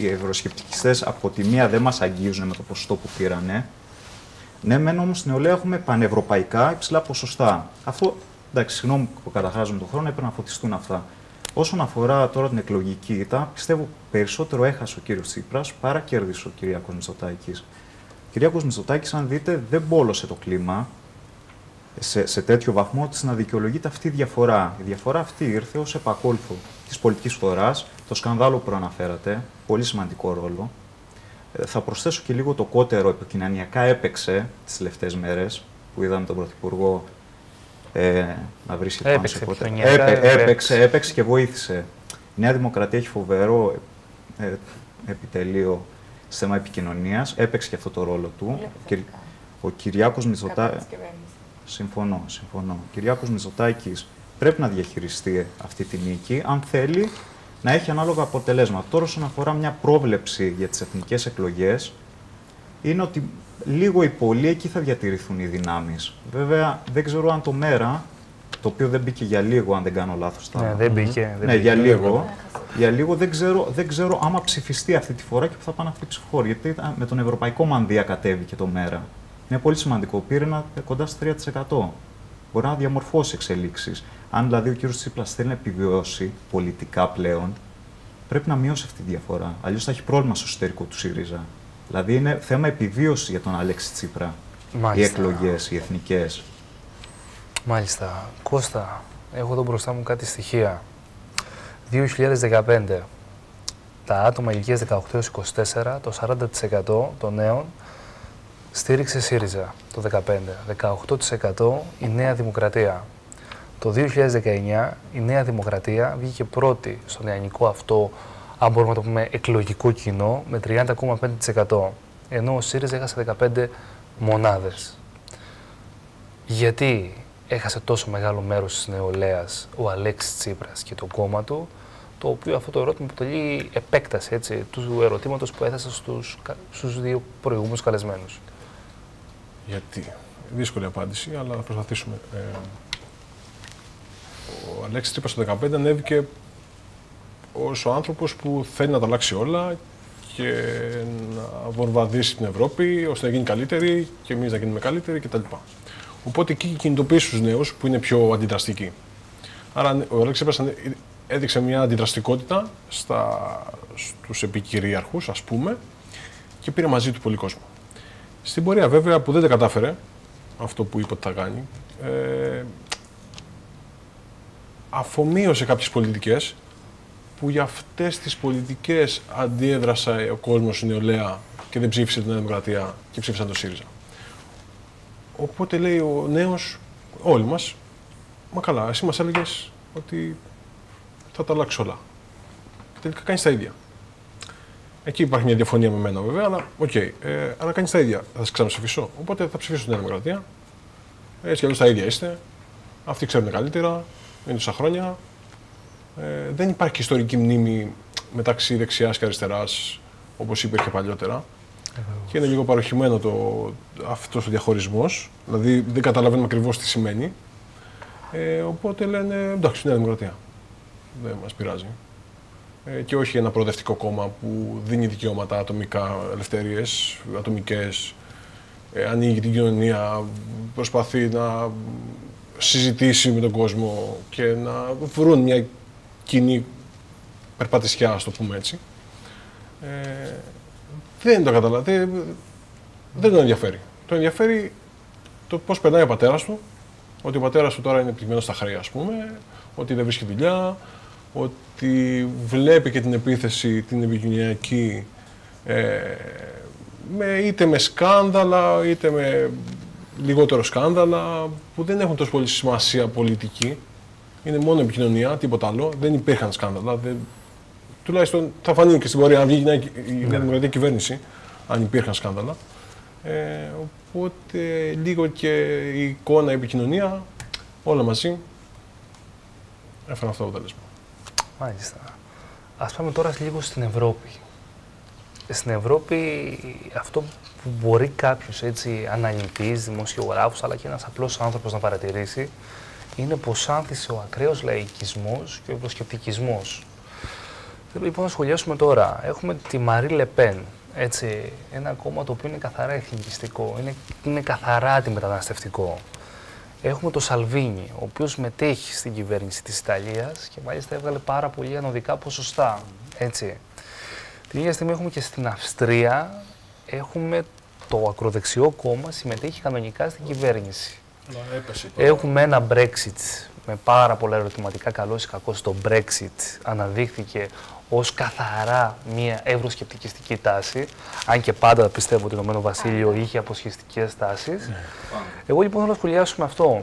οι ευρωσκεπτικιστές από τη μία δεν μας αγγίζουν με το ποσοστό που πήρανε. Ναι, μεν όμως στην νεολαία έχουμε πανευρωπαϊκά υψηλά ποσοστά. Αυτό. Εντάξει, συγγνώμη που καταχράζουμε τον χρόνο, έπρεπε να φωτιστούν αυτά. Όσον αφορά τώρα την εκλογική ήττα, πιστεύω περισσότερο έχασε ο κύριος Τσίπρας παρά κέρδισε ο Κυριάκος Μητσοτάκης. Ο Κυριάκος Μητσοτάκης, αν δείτε, δεν μπόλωσε το κλίμα σε τέτοιο βαθμό ώστε να δικαιολογείται αυτή η διαφορά. Η διαφορά αυτή ήρθε ως επακόλουθο της πολιτικής φθοράς, το σκανδάλο που προαναφέρατε, πολύ σημαντικό ρόλο. Θα προσθέσω και λίγο το κότερο επικοινωνιακά έπαιξε τις τελευταίες μέρες που είδαμε τον Πρωθυπουργό. Να βρίσκεται πάνω σε πότε. Έπαιξε και βοήθησε. Η Νέα Δημοκρατία έχει φοβερό επιτελείο σε θέμα επικοινωνίας. Έπαιξε και αυτό το ρόλο του. Ο Κυριάκος Μητσοτάκης. Συμφωνώ. Ο Κυριάκος Μητσοτάκης πρέπει να διαχειριστεί αυτή τη νίκη, αν θέλει να έχει ανάλογα αποτελέσματα. Τώρα, όσον αφορά μια πρόβλεψη για τις εθνικές εκλογές, είναι ότι λίγο ή πολύ εκεί θα διατηρηθούν οι δυνάμεις. Βέβαια, δεν ξέρω αν το Μέρα, το οποίο δεν μπήκε για λίγο, αν δεν κάνω λάθος. Ναι, δεν μπήκε. Ναι, για λίγο. Για λίγο δεν ξέρω άμα ψηφιστεί αυτή τη φορά και που θα πάνε αυτοί οι ψηφοφόροι. Γιατί με τον Ευρωπαϊκό Μανδύα κατέβηκε το Μέρα. Είναι πολύ σημαντικό. Πήρε κοντά στο 3%. Μπορεί να διαμορφώσει εξελίξεις. Αν δηλαδή ο κύριος Τσίπρας θέλει να επιβιώσει πολιτικά πλέον, πρέπει να μειώσει αυτή τη διαφορά. Αλλιώς θα έχει πρόβλημα στο εσωτερικό του ΣΥΡΙΖΑ. Δηλαδή είναι θέμα επιβίωσης για τον Αλέξη Τσίπρα, οι εκλογές, οι εθνικές. Μάλιστα. Κώστα, έχω εδώ μπροστά μου κάτι στοιχεία. 2015, τα άτομα ηλικίας 18 έως 24, το 40% των νέων στήριξε ΣΥΡΙΖΑ το 2015, 18% η Νέα Δημοκρατία. Το 2019 η Νέα Δημοκρατία βγήκε πρώτη στον νεανικό αυτό, αν μπορούμε να το πούμε, εκλογικό κοινό με 30,5%. Ενώ ο ΣΥΡΙΖΑ έχασε 15 μονάδες. Γιατί έχασε τόσο μεγάλο μέρος της νεολαίας ο Αλέξης Τσίπρας και το κόμμα του, το οποίο αυτό το ερώτημα αποτελεί επέκταση, έτσι, του ερωτήματος που έθεσα στους δύο προηγούμενους καλεσμένους. Γιατί. Δύσκολη απάντηση, αλλά θα προσπαθήσουμε. Ο Αλέξης Τσίπρας το 2015 ανέβηκε ως ο άνθρωπος που θέλει να τα αλλάξει όλα και να βομβαρδίσει την Ευρώπη ώστε να γίνει καλύτερη και εμείς να γίνουμε καλύτεροι κτλ. Οπότε εκεί κινητοποιεί στους νέους που είναι πιο αντιδραστικοί. Άρα ο Αλέξης Τσίπρας έδειξε μια αντιδραστικότητα στους επικυρίαρχους, ας πούμε, και πήρε μαζί του πολύ κόσμο. Στην πορεία βέβαια που δεν τα κατάφερε αυτό που είπε ότι θα κάνει, αφομοίωσε κάποιες πολιτικές που για αυτές τις πολιτικές αντιέδρασε ο κόσμος, η νεολαία, και δεν ψήφισε την Νέα Δημοκρατία και ψήφισαν το ΣΥΡΙΖΑ. Οπότε λέει ο νέος, όλοι μας, μα καλά, εσύ μας έλεγες ότι θα τα αλλάξω όλα. Τελικά κάνεις τα ίδια. Εκεί υπάρχει μια διαφωνία με μένα βέβαια, αλλά οκ, αν κάνεις τα ίδια θα σε ξαναψηφίσω. Οπότε θα ψηφίσω την Νέα Δημοκρατία. Έτσι κι αλλιώς τα ίδια είστε. Αυτοί ξέρουν καλύτερα, είναι τόσα χρόνια. Δεν υπάρχει ιστορική μνήμη μεταξύ δεξιάς και αριστεράς, όπως υπήρχε παλιότερα. Και είναι λίγο παροχημένο αυτός ο διαχωρισμός. Δηλαδή δεν καταλαβαίνουμε ακριβώς τι σημαίνει. Οπότε λένε εντάξει, Νέα Δημοκρατία. Δεν μας πειράζει. Και όχι ένα προοδευτικό κόμμα που δίνει δικαιώματα ατομικά, ελευθερίες ατομικές, ανοίγει την κοινωνία, προσπαθεί να συζητήσει με τον κόσμο και να βρουν μια κοινή περπατησιά, α το πούμε έτσι. Δεν το καταλαβαίνει, δεν τον ενδιαφέρει. Τον ενδιαφέρει το πώς περνάει ο πατέρας του Ότι ο πατέρας του τώρα είναι επιτυχημένος στα χρέη, ας πούμε, ότι δεν βρίσκει δουλειά, ότι βλέπει και την επίθεση την επικοινωνιακή είτε με σκάνδαλα είτε με λιγότερο σκάνδαλα που δεν έχουν τόσο πολύ σημασία πολιτική. Είναι μόνο επικοινωνία, τίποτα άλλο. Δεν υπήρχαν σκάνδαλα. Δεν... Τουλάχιστον θα φανεί και στην πορεία αν βγει η Νέα Δημοκρατία κυβέρνηση, αν υπήρχαν σκάνδαλα. Οπότε λίγο και η εικόνα, η επικοινωνία, όλα μαζί έφεραν αυτό το αποτέλεσμα. Μάλιστα. Ας πάμε τώρα λίγο στην Ευρώπη. Στην Ευρώπη αυτό που μπορεί κάποιος έτσι αναλυτής, δημοσιογράφος, αλλά και ένας απλός άνθρωπος να παρατηρήσει, είναι πως άνθησε ο ακραίος λαϊκισμός και ο ευρωσκεπτικισμός. Θέλω λοιπόν να σχολιάσουμε τώρα. Έχουμε τη Μαρί Λεπέν, έτσι, ένα κόμμα το οποίο είναι καθαρά εθνικιστικό, είναι καθαρά αντιμεταναστευτικό. Έχουμε το Σαλβίνι, ο οποίος μετέχει στην κυβέρνηση της Ιταλίας και μάλιστα έβγαλε πάρα πολύ ανωδικά ποσοστά, έτσι. Την ίδια στιγμή έχουμε και στην Αυστρία, έχουμε το ακροδεξιό κόμμα, συμμετέχει κανονικά στην κυβέρνηση. Έχουμε ένα Brexit με πάρα πολλά ερωτηματικά, καλώς ή κακώς το Brexit αναδείχθηκε ως καθαρά μια ευρωσκεπτικιστική τάση, αν και πάντα πιστεύω ότι το Ηνωμένο Βασίλειο είχε αποσχιστικές τάσεις. Εγώ λοιπόν θέλω να σχολιάσουμε αυτό.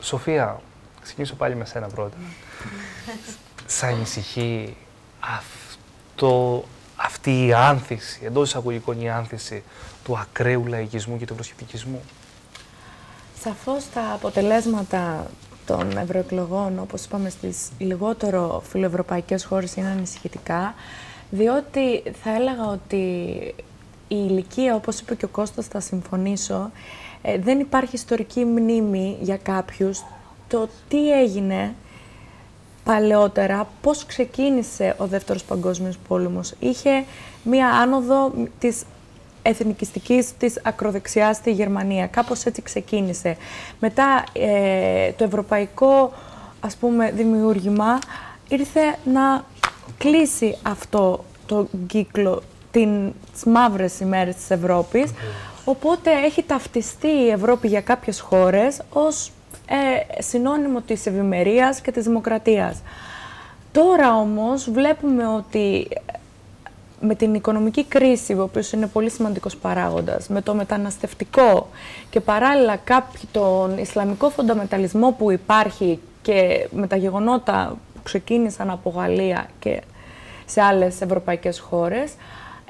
Σοφία, ξεκινήσω πάλι με σένα πρώτα. Σ' ανησυχεί αυτή η άνθηση, εντός εισαγωγικών η άνθηση του ακραίου λαϊκισμού και του ευρωσκεπτικισμού? Σαφώς τα αποτελέσματα των ευρωεκλογών, όπως είπαμε, στις λιγότερο φιλοευρωπαϊκές χώρες είναι ανησυχητικά, διότι θα έλεγα ότι η ηλικία, όπως είπε και ο Κώστας, θα συμφωνήσω, δεν υπάρχει ιστορική μνήμη για κάποιους το τι έγινε παλαιότερα, πώς ξεκίνησε ο Δεύτερος Παγκόσμιος Πόλεμος. Είχε μία άνοδο της εθνικιστικής, της ακροδεξιάς στη Γερμανία. Κάπως έτσι ξεκίνησε. Μετά το ευρωπαϊκό, ας πούμε, δημιούργημα ήρθε να κλείσει αυτό το κύκλο, τις μαύρες ημέρες της Ευρώπης. Οπότε έχει ταυτιστεί η Ευρώπη για κάποιες χώρες ως συνώνυμο της ευημερίας και της δημοκρατίας. Τώρα όμως βλέπουμε ότι με την οικονομική κρίση, ο οποίος είναι πολύ σημαντικός παράγοντας, με το μεταναστευτικό και παράλληλα τον ισλαμικό φονταμεταλισμό που υπάρχει και με τα γεγονότα που ξεκίνησαν από Γαλλία και σε άλλες ευρωπαϊκές χώρες,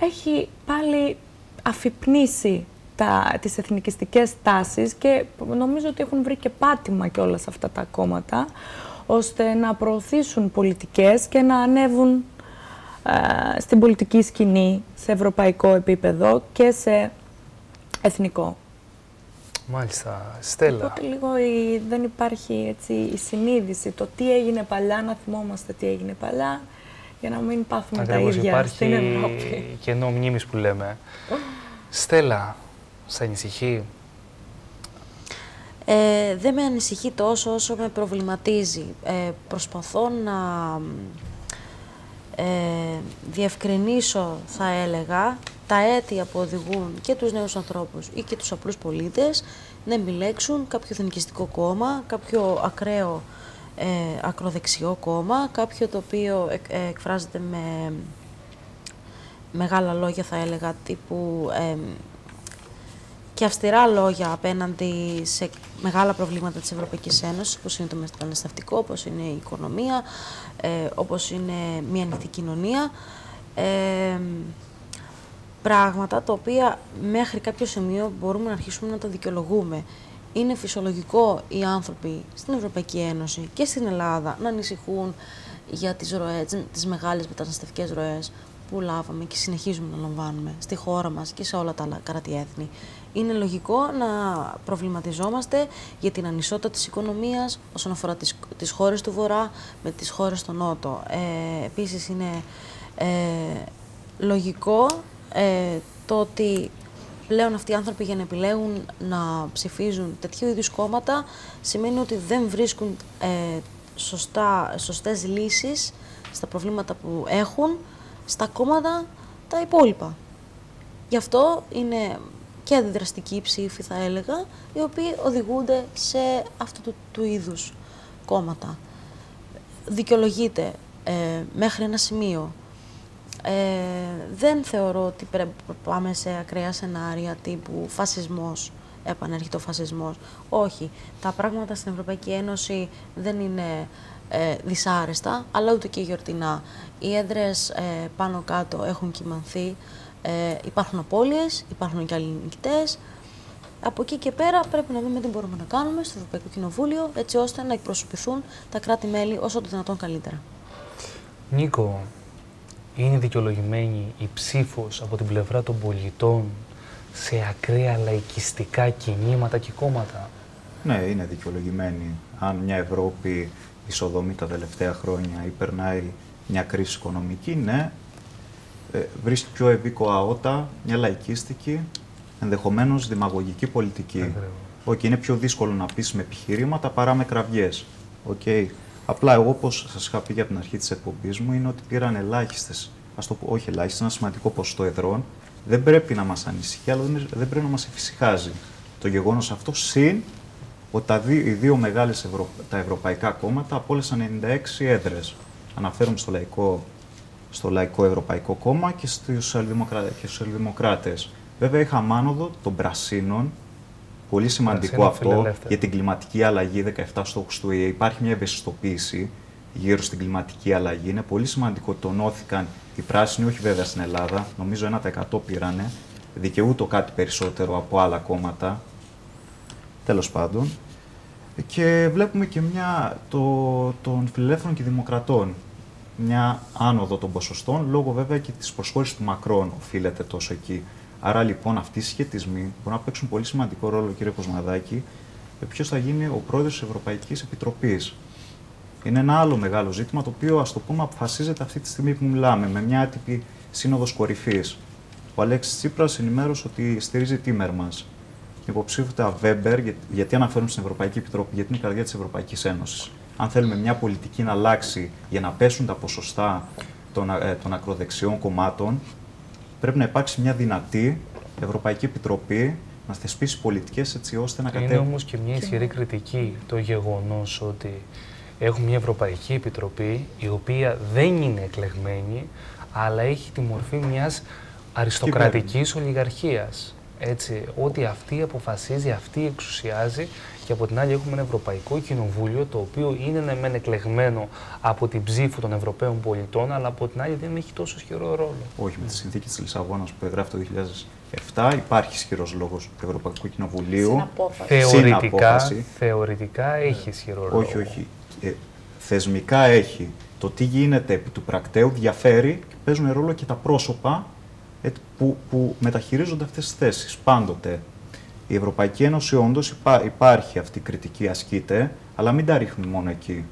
έχει πάλι αφυπνίσει τις εθνικιστικές τάσεις και νομίζω ότι έχουν βρει και πάτημα και όλα αυτά τα κόμματα, ώστε να προωθήσουν πολιτικές και να ανέβουν στην πολιτική σκηνή, σε ευρωπαϊκό επίπεδο και σε εθνικό. Μάλιστα. Στέλλα. Οπότε λίγο δεν υπάρχει έτσι η συνείδηση, το τι έγινε παλιά, να θυμόμαστε τι έγινε παλιά, για να μην πάθουμε ακριβώς τα ίδια υπάρχει στην Ευρώπη. Κενό μνήμης που λέμε. Στέλλα, σ' ανησυχεί? Δεν με ανησυχεί τόσο όσο με προβληματίζει. Προσπαθώ να διευκρινίσω, θα έλεγα, τα αίτια που οδηγούν και τους νέους ανθρώπους ή και τους απλούς πολίτες να επιλέξουν κάποιο εθνικιστικό κόμμα, κάποιο ακραίο ακροδεξιό κόμμα, κάποιο το οποίο εκφράζεται με μεγάλα λόγια, θα έλεγα, τύπου και αυστηρά λόγια απέναντι σε μεγάλα προβλήματα της Ευρωπαϊκής Ένωσης, όπως είναι το μεταναστευτικό, όπως είναι η οικονομία, όπως είναι μια ανοιχτή κοινωνία. Πράγματα τα οποία μέχρι κάποιο σημείο μπορούμε να αρχίσουμε να τα δικαιολογούμε. Είναι φυσιολογικό οι άνθρωποι στην Ευρωπαϊκή Ένωση και στην Ελλάδα να ανησυχούν για τις μεγάλες μεταναστευτικές ροές που λάβαμε και συνεχίζουμε να λαμβάνουμε στη χώρα μας και σε όλα τα άλλα κράτη-έθνη. Είναι λογικό να προβληματιζόμαστε για την ανισότητα της οικονομίας όσον αφορά τις χώρες του Βορρά με τις χώρες στο Νότο. Επίσης είναι λογικό το ότι πλέον αυτοί οι άνθρωποι για να επιλέγουν να ψηφίζουν τέτοιου είδους κόμματα σημαίνει ότι δεν βρίσκουν σωστές λύσεις στα προβλήματα που έχουν στα κόμματα τα υπόλοιπα. Γι' αυτό είναι... και αντιδραστικοί ψήφοι, θα έλεγα, οι οποίοι οδηγούνται σε αυτού του είδους κόμματα. Δικαιολογείται μέχρι ένα σημείο. Δεν θεωρώ ότι πάμε σε ακραία σενάρια τύπου φασισμός, επανέρχεται ο φασισμός. Όχι. Τα πράγματα στην Ευρωπαϊκή Ένωση δεν είναι δυσάρεστα, αλλά ούτε και γιορτινά. Οι έδρες πάνω κάτω έχουν κυμανθεί. Υπάρχουν απώλειες, υπάρχουν και άλλοι νικητές. Από εκεί και πέρα πρέπει να δούμε τι μπορούμε να κάνουμε στο Ευρωπαϊκό Κοινοβούλιο, έτσι ώστε να εκπροσωπηθούν τα κράτη-μέλη όσο το δυνατόν καλύτερα. Νίκο, είναι δικαιολογημένη η ψήφος από την πλευρά των πολιτών σε ακραία λαϊκιστικά κινήματα και κόμματα? Ναι, είναι δικαιολογημένη. Αν μια Ευρώπη ισοδομεί τα τελευταία χρόνια ή περνάει μια κρίση οικονομική, ναι, βρίσκει πιο ευήκο αότα μια λαϊκίστικη, ενδεχομένως δημαγωγική πολιτική. Okay, είναι πιο δύσκολο να πεις με επιχειρήματα παρά με κραυγές. Okay. Απλά εγώ, όπως σας είχα πει για την αρχή της εκπομπής μου, είναι ότι πήραν ελάχιστες, ας το πω, όχι ελάχιστες, ένα σημαντικό ποσοστό εδρών. Δεν πρέπει να μας ανησυχεί, αλλά δεν πρέπει να μας εφησυχάζει το γεγονός αυτό, συν ότι οι δύο μεγάλες ευρωπαϊκά κόμματα απόλυσαν 96 έδρες. Αναφέρομαι στο Λαϊκό Ευρωπαϊκό Κόμμα και στους Σοσιαλδημοκράτες. Βέβαια, είχαμε άνοδο των Πρασίνων, πολύ σημαντικό αυτό για την κλιματική αλλαγή, 17 στόχους του ΟΗΕ. Υπάρχει μια ευαισθητοποίηση γύρω στην κλιματική αλλαγή. Είναι πολύ σημαντικό, τονώθηκαν οι Πράσινοι, όχι βέβαια στην Ελλάδα, νομίζω 1% πήρανε, δικαιούτο κάτι περισσότερο από άλλα κόμματα, τέλος πάντων. Και βλέπουμε και μια των Φιλελεύθερων και Δημοκρατών, μια άνοδο των ποσοστών, λόγω βέβαια και της προσχώρησης του Μακρόν οφείλεται τόσο εκεί. Άρα λοιπόν αυτοί οι σχετισμοί μπορούν να παίξουν πολύ σημαντικό ρόλο, κύριε Κοσμαδάκη, ποιος θα γίνει ο πρόεδρος της Ευρωπαϊκής Επιτροπής. Είναι ένα άλλο μεγάλο ζήτημα, το οποίο, ας το πούμε, αποφασίζεται αυτή τη στιγμή που μιλάμε, με μια άτυπη σύνοδο κορυφή. Ο Αλέξης Τσίπρας ενημέρωσε ότι στηρίζει Τίμερμαν. Υποψήφιτα Βέμπερ, γιατί αναφέρουν στην Ευρωπαϊκή Επιτροπή, γιατί είναι η καρδιά της Ευρωπαϊκής Ένωσης. Αν θέλουμε μια πολιτική να αλλάξει για να πέσουν τα ποσοστά των ακροδεξιών κομμάτων, πρέπει να υπάρξει μια δυνατή Ευρωπαϊκή Επιτροπή να θεσπίσει πολιτικές έτσι ώστε να κατέβουν. Είναι όμως και μια ισχυρή κριτική το γεγονός ότι έχουμε μια Ευρωπαϊκή Επιτροπή η οποία δεν είναι εκλεγμένη, αλλά έχει τη μορφή μιας αριστοκρατικής ολιγαρχίας. Έτσι, ότι αυτή αποφασίζει, αυτή εξουσιάζει, και από την άλλη έχουμε ένα Ευρωπαϊκό Κοινοβούλιο το οποίο είναι μεν εκλεγμένο από την ψήφο των Ευρωπαίων πολιτών, αλλά από την άλλη δεν έχει τόσο ισχυρό ρόλο. Όχι, με τη συνθήκη της Λισαβόνας που εγγράφει το 2007 υπάρχει ισχυρός λόγος του Ευρωπαϊκού Κοινοβουλίου. Θεωρητικά έχει ισχυρό ρόλο. Όχι, όχι. Θεσμικά έχει. Το τι γίνεται επί του πρακτέου διαφέρει και παίζουν ρόλο και τα πρόσωπα που μεταχειρίζονται αυτές τις θέσεις. Πάντοτε η Ευρωπαϊκή Ένωση, όντως υπάρχει αυτή η κριτική, ασκείται, αλλά μην τα ρίχνουμε μόνο εκεί.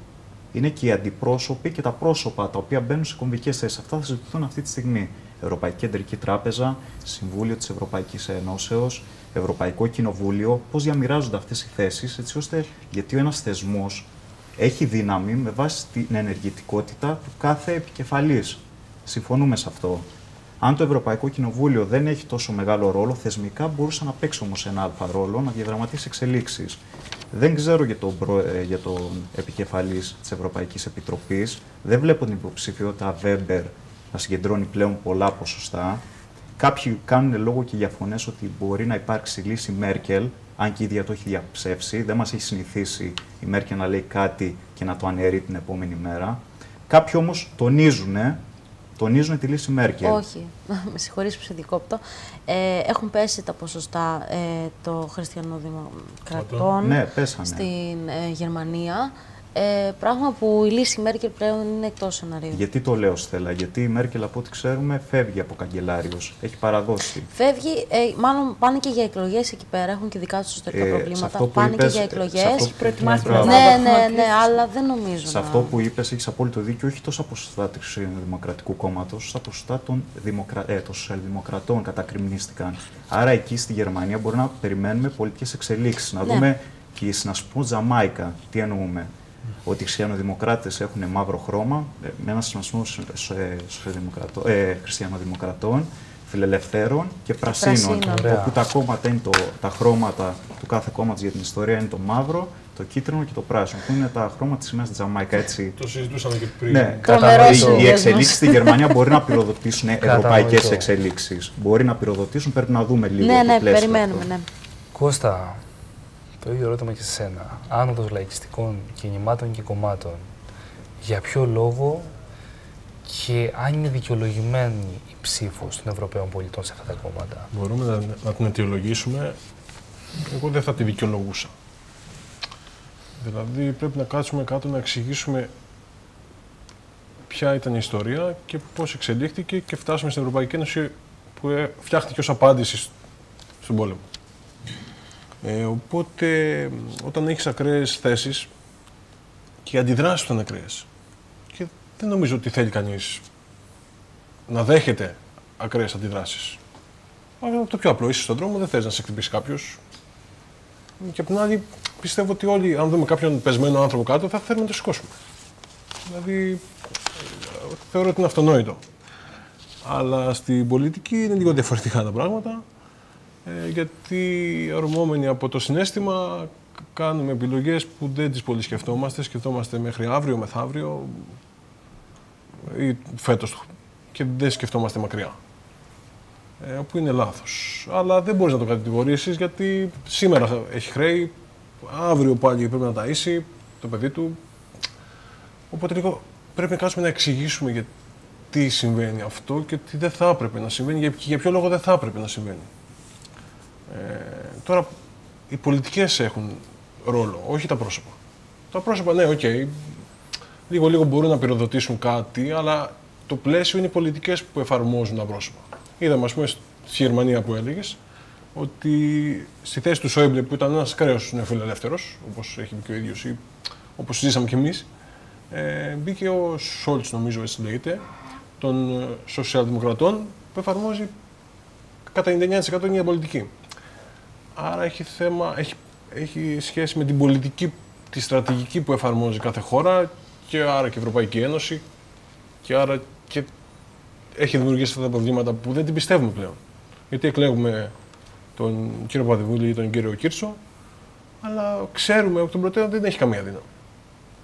Είναι και οι αντιπρόσωποι και τα πρόσωπα τα οποία μπαίνουν σε κομβικές θέσεις. Αυτά θα συζητηθούν αυτή τη στιγμή. Ευρωπαϊκή Κεντρική Τράπεζα, Συμβούλιο της Ευρωπαϊκής Ενώσεως, Ευρωπαϊκό Κοινοβούλιο. Πώς διαμοιράζονται αυτές οι θέσεις, έτσι ώστε, γιατί ο ένας θεσμός έχει δύναμη με βάση την ενεργητικότητα του κάθε επικεφαλής. Συμφωνούμε σε αυτό. Αν το Ευρωπαϊκό Κοινοβούλιο δεν έχει τόσο μεγάλο ρόλο, θεσμικά μπορούσε να παίξει όμως ένα αλφα ρόλο, να διαδραματίσει εξελίξεις. Δεν ξέρω για τον επικεφαλής της Ευρωπαϊκής Επιτροπής. Δεν βλέπω την υποψηφιότητα Βέμπερ να συγκεντρώνει πλέον πολλά ποσοστά. Κάποιοι κάνουν λόγο και για φωνές ότι μπορεί να υπάρξει λύση Μέρκελ, αν και η ίδια το έχει διαψεύσει. Δεν μας έχει συνηθίσει η Μέρκελ να λέει κάτι και να το αναιρεί την επόμενη μέρα. Κάποιοι όμως τονίζουν τη λύση Μέρκελ. Όχι, με συγχωρείς που σε δικόπτω. Έχουν πέσει τα ποσοστά των χριστιανοδημοκρατών στην Γερμανία. Πράγμα που η λύση Μέρκελ πλέον είναι εκτός σεναρίου. Γιατί το λέω, Στέλλα? Γιατί η Μέρκελ, από ό,τι ξέρουμε, φεύγει από καγκελάριος. Έχει παραδώσει. Φεύγει, μάλλον πάνε και για εκλογές εκεί πέρα. Έχουν και δικά τους εσωτερικά προβλήματα. Πάνε και για εκλογές. Προετοιμάζουν. Ναι, αλλά δεν νομίζω. Σε αυτό που είπες, έχεις απόλυτο δίκιο. Όχι τόσα ποσοστά του Δημοκρατικού Κόμματος, όσα ποσοστά των Σοσιαλδημοκρατών κατακριμνίστηκαν. Άρα εκεί στη Γερμανία μπορούμε να περιμένουμε πολιτικές εξελίξεις. Να δούμε και να πούμε Τζαμάικα. Τι εννοούμε? Ότι οι χριστιανοδημοκράτες έχουν μαύρο χρώμα, με ένα συνασμό χριστιανοδημοκρατών, φιλελευθέρων και πρασίνων. Όπου τα κόμματα είναι τα χρώματα του κάθε κόμματος για την ιστορία είναι το μαύρο, το κίτρινο και το πράσινο, που είναι τα χρώματα της σημαίας της Τζαμάικα. Έτσι. Το συζητούσαμε και πριν. Ναι, οι εξελίξεις στη Γερμανία μπορεί να πυροδοτήσουν ευρωπαϊκές εξελίξεις. Μπορεί να πυροδοτήσουν, πρέπει να δούμε λίγο. Ναι, ναι, περιμένουμε. Ναι. Κώστα, το ίδιο ερώτημα και σε σένα. Άνοδος λαϊκιστικών κινημάτων και κομμάτων. Για ποιο λόγο και αν είναι δικαιολογημένη η ψήφος των Ευρωπαίων πολιτών σε αυτά τα κόμματα? Μπορούμε να την αιτιολογήσουμε. Εγώ δεν θα τη δικαιολογούσα. Δηλαδή πρέπει να κάτσουμε κάτω να εξηγήσουμε ποια ήταν η ιστορία και πώς εξελίχθηκε και φτάσαμε στην Ευρωπαϊκή Ένωση που φτιάχτηκε ως απάντηση στον πόλεμο. Οπότε όταν έχεις ακραίες θέσεις και οι αντιδράσεις ήταν ακραίες και δεν νομίζω ότι θέλει κανείς να δέχεται ακραίες αντιδράσεις. Αλλά το πιο απλό, είσαι στον δρόμο, δεν θες να σε χτυπήσει κάποιος. Και απ' την άλλη, πιστεύω ότι όλοι, αν δούμε κάποιον πεσμένο άνθρωπο κάτω, θα θέλουμε να το σηκώσουμε. Δηλαδή, θεωρώ ότι είναι αυτονόητο. Αλλά στην πολιτική είναι λίγο διαφορετικά τα πράγματα, γιατί ορμόμενοι από το συναίσθημα κάνουμε επιλογές που δεν τις πολύ σκεφτόμαστε. Σκεφτόμαστε μέχρι αύριο, μεθαύριο ή φέτος και δεν σκεφτόμαστε μακριά. Που είναι λάθος. Αλλά δεν μπορείς να το κατηγορήσεις γιατί σήμερα έχει χρέη, αύριο πάλι πρέπει να ταΐσει το παιδί του. Οπότε λίγο πρέπει να κάτσουμε να εξηγήσουμε γιατί συμβαίνει αυτό και τι δεν θα έπρεπε να συμβαίνει, για ποιο λόγο δεν θα έπρεπε να συμβαίνει. Τώρα οι πολιτικές έχουν ρόλο, όχι τα πρόσωπα. Τα πρόσωπα, ναι, οκ. Λίγο-λίγο μπορούν να πυροδοτήσουν κάτι, αλλά το πλαίσιο είναι οι πολιτικές που εφαρμόζουν τα πρόσωπα. Είδαμε, ας πούμε, στη Γερμανία που έλεγες, ότι στη θέση του Σόιμπλε, που ήταν ένας ακραίος νεοφιλελεύθερος, όπως έχει πει και ο ίδιος ή όπως συζήσαμε κι εμείς, μπήκε ο Σόλτς, νομίζω έτσι λέγεται, των σοσιαλδημοκρατών, που εφαρμόζει κατά 99% μια πολιτική. Άρα έχει θέμα, έχει σχέση με την πολιτική, τη στρατηγική που εφαρμόζει κάθε χώρα και άρα και η Ευρωπαϊκή Ένωση και άρα και έχει δημιουργήσει αυτά τα προβλήματα που δεν την πιστεύουμε πλέον. Γιατί εκλέγουμε τον κύριο Παπαδημούλη ή τον κύριο Κίρτσο, αλλά ξέρουμε ότι τον προτέρων δεν έχει καμία δύναμη.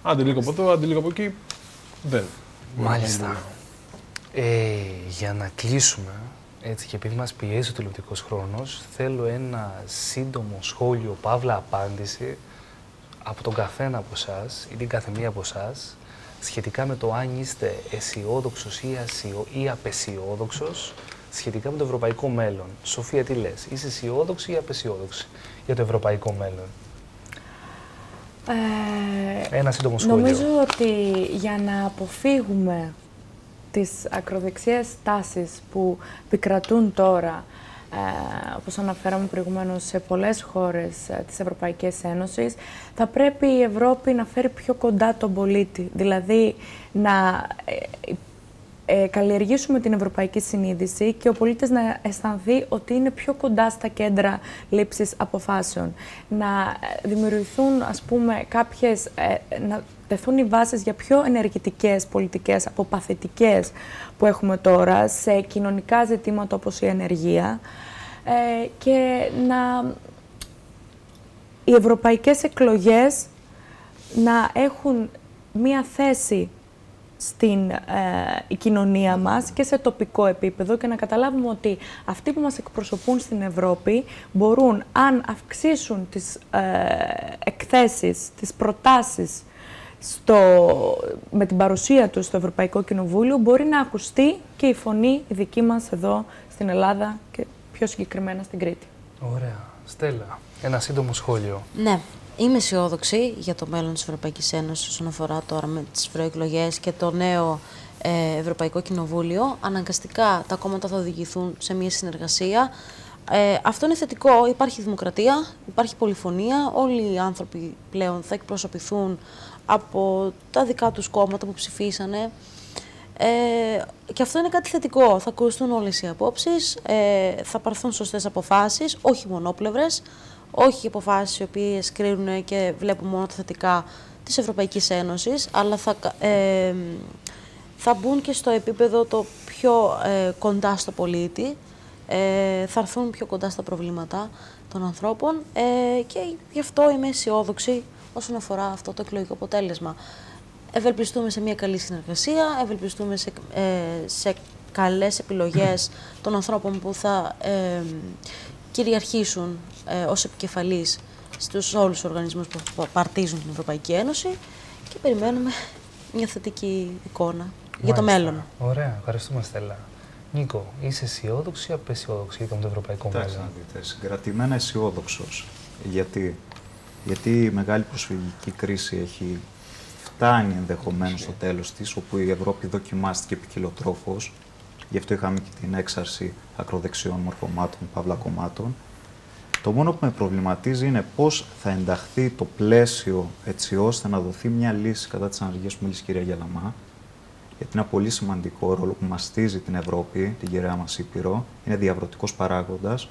Άντε λίγο από εδώ, άντε λίγο από εκεί, δεν. Μάλιστα. Για να κλείσουμε, έτσι, και επειδή μας πιέζει ο τηλεοπτικός χρόνος, θέλω ένα σύντομο σχόλιο, παύλα απάντηση, από τον καθένα από εσάς ή την καθεμία από εσάς, σχετικά με το αν είστε αισιόδοξος ή απεσιόδοξος σχετικά με το ευρωπαϊκό μέλλον. Σοφία, τι λες, είσαι αισιόδοξη ή απεσιόδοξη για το ευρωπαϊκό μέλλον? Ένα σύντομο σχόλιο. Νομίζω ότι για να αποφύγουμε τις ακροδεξιές τάσεις που επικρατούν τώρα, όπως αναφέραμε προηγουμένως, σε πολλές χώρες της Ευρωπαϊκής Ένωσης, θα πρέπει η Ευρώπη να φέρει πιο κοντά τον πολίτη. Δηλαδή, να καλλιεργήσουμε την ευρωπαϊκή συνείδηση και ο πολίτης να αισθανθεί ότι είναι πιο κοντά στα κέντρα λήψης αποφάσεων. Να δημιουργηθούν, ας πούμε, κάποιες... να τεθούν οι βάσεις για πιο ενεργητικές πολιτικές, αποπαθητικές που έχουμε τώρα, σε κοινωνικά ζητήματα όπως η ενεργεία, και να οι ευρωπαϊκές εκλογές να έχουν μία θέση στην η κοινωνία μας και σε τοπικό επίπεδο και να καταλάβουμε ότι αυτοί που μας εκπροσωπούν στην Ευρώπη μπορούν, αν αυξήσουν τις εκθέσεις, τις προτάσεις με την παρουσία του στο Ευρωπαϊκό Κοινοβούλιο, μπορεί να ακουστεί και η φωνή η δική μας εδώ στην Ελλάδα και πιο συγκεκριμένα στην Κρήτη. Ωραία. Στέλλα, ένα σύντομο σχόλιο. Ναι. Είμαι αισιόδοξη για το μέλλον της Ευρωπαϊκής Ένωσης όσον αφορά τώρα με τις προεκλογές και το νέο Ευρωπαϊκό Κοινοβούλιο. Αναγκαστικά τα κόμματα θα οδηγηθούν σε μια συνεργασία. Αυτό είναι θετικό. Υπάρχει δημοκρατία, υπάρχει πολυφωνία. Όλοι οι άνθρωποι πλέον θα εκπροσωπηθούν από τα δικά τους κόμματα που ψηφίσανε. Και αυτό είναι κάτι θετικό. Θα ακουστούν όλες οι απόψεις, θα πάρθουν σωστές αποφάσεις, όχι μονόπλευρες, όχι αποφάσεις οι οποίες κρίνουν και βλέπουν μόνο τα θετικά της Ευρωπαϊκής Ένωσης, αλλά θα μπουν και στο επίπεδο το πιο κοντά στο πολίτη. θα έρθουν πιο κοντά στα προβλήματα των ανθρώπων και γι' αυτό είμαι αισιόδοξη όσον αφορά αυτό το εκλογικό αποτέλεσμα. Ευελπιστούμε σε μια καλή συνεργασία, ευελπιστούμε σε καλές επιλογές των ανθρώπων που θα κυριαρχήσουν ως επικεφαλής στους όλους τους οργανισμούς που απαρτίζουν την Ευρωπαϊκή Ένωση και περιμένουμε μια θετική εικόνα. Μάλιστα. Για το μέλλον. Ωραία, ευχαριστούμε Στέλλα. Νίκο, είσαι αισιόδοξη ή απεσιόδοξη για το ευρωπαϊκό μέλλον? Κοιτάξτε, συγκρατημένα αισιόδοξος. Γιατί η μεγάλη προσφυγική κρίση έχει φτάνει ενδεχομένως στο τέλος της, όπου η Ευρώπη δοκιμάστηκε ποικιλοτρόφως. Γι' αυτό είχαμε και την έξαρση ακροδεξιών μορφωμάτων, παύλα κομμάτων. Το μόνο που με προβληματίζει είναι πώς θα ενταχθεί το πλαίσιο έτσι ώστε να δοθεί μια λύση κατά της ανεργίας που μίλησε η κυρία Γιαλαμά. Γιατί είναι ένα πολύ σημαντικό ρόλο που μαστίζει την Ευρώπη, την κυρία μας Ήπειρο. Είναι διαβρωτικός παράγοντας.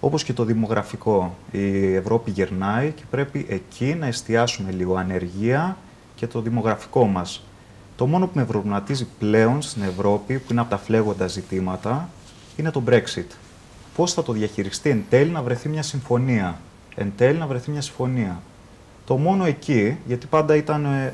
Όπως και το δημογραφικό. Η Ευρώπη γερνάει και πρέπει εκεί να εστιάσουμε λίγο ανεργία και το δημογραφικό μας. Το μόνο που με προβληματίζει πλέον στην Ευρώπη, που είναι από τα φλέγοντα ζητήματα, είναι το Brexit. Πώς θα το διαχειριστεί εν τέλει να βρεθεί μια συμφωνία. Το μόνο εκεί, γιατί πάντα ήταν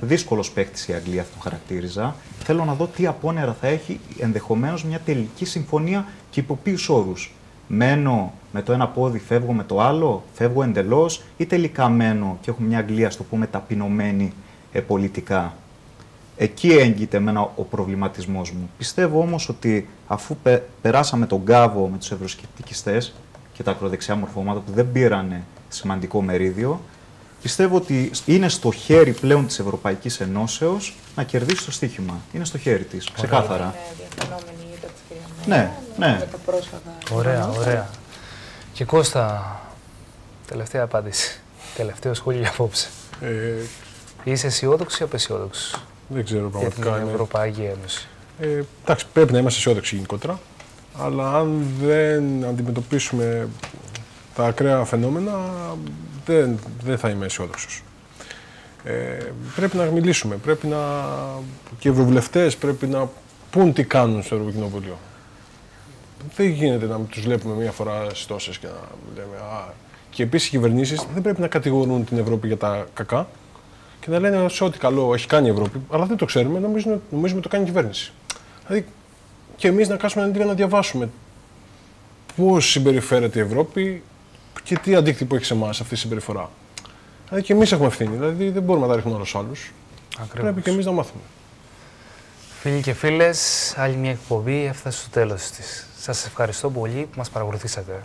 δύσκολος παίκτης η Αγγλία, θα το χαρακτήριζα. Θέλω να δω τι απόνερα θα έχει ενδεχομένως μια τελική συμφωνία και υπό ποιους όρους. Μένω με το ένα πόδι, φεύγω με το άλλο, φεύγω εντελώς ή τελικά μένω και έχουμε μια Αγγλία, ας το πούμε, ταπεινωμένη πολιτικά. Εκεί έγκυται εμένα ο προβληματισμός μου. Πιστεύω όμως ότι αφού περάσαμε τον κάβο με τους ευρωσκεπτικιστές και τα ακροδεξιά μορφώματα που δεν πήρανε σημαντικό μερίδιο, πιστεύω ότι είναι στο χέρι πλέον της Ευρωπαϊκής Ενώσεως να κερδίσει το στοίχημα. Είναι στο χέρι της, ξεκάθαρα. Ναι, ναι. Ωραία, ωραία. Και Κώστα, τελευταία απάντηση, τελευταίο σχόλιο για απόψε. Είσαι αισιόδοξος ή απεσιόδοξος? Δεν ξέρω πραγματικά. Για την Ευρωπαϊκή Ένωση. Εντάξει, πρέπει να είμαστε αισιόδοξοι γενικότερα. Αλλά αν δεν αντιμετωπίσουμε τα ακραία φαινόμενα, δεν θα είμαι αισιόδοξος. Πρέπει να μιλήσουμε. Πρέπει να... και οι ευρωβουλευτές πρέπει να πούν τι κάνουν στο Ευρωκοινοβούλιο. Δεν γίνεται να τους βλέπουμε μία φορά στις τόσες και να λέμε. Και επίσης οι κυβερνήσεις δεν πρέπει να κατηγορούν την Ευρώπη για τα κακά. Και να λένε σε ό,τι καλό έχει κάνει η Ευρώπη, αλλά δεν το ξέρουμε, νομίζουμε το κάνει η κυβέρνηση. Δηλαδή και εμείς να κάτσουμε αντί να διαβάσουμε πώς συμπεριφέρεται η Ευρώπη και τι αντίκτυπο έχει σε εμάς αυτή η συμπεριφορά. Δηλαδή και εμείς έχουμε ευθύνη, δηλαδή δεν μπορούμε να τα ρίχνουμε όλους τους άλλους. Πρέπει και εμείς να μάθουμε. Φίλοι και φίλες, άλλη μια εκπομπή έφτασε στο τέλος της. Σας ευχαριστώ πολύ που μας παρακολουθήσατε.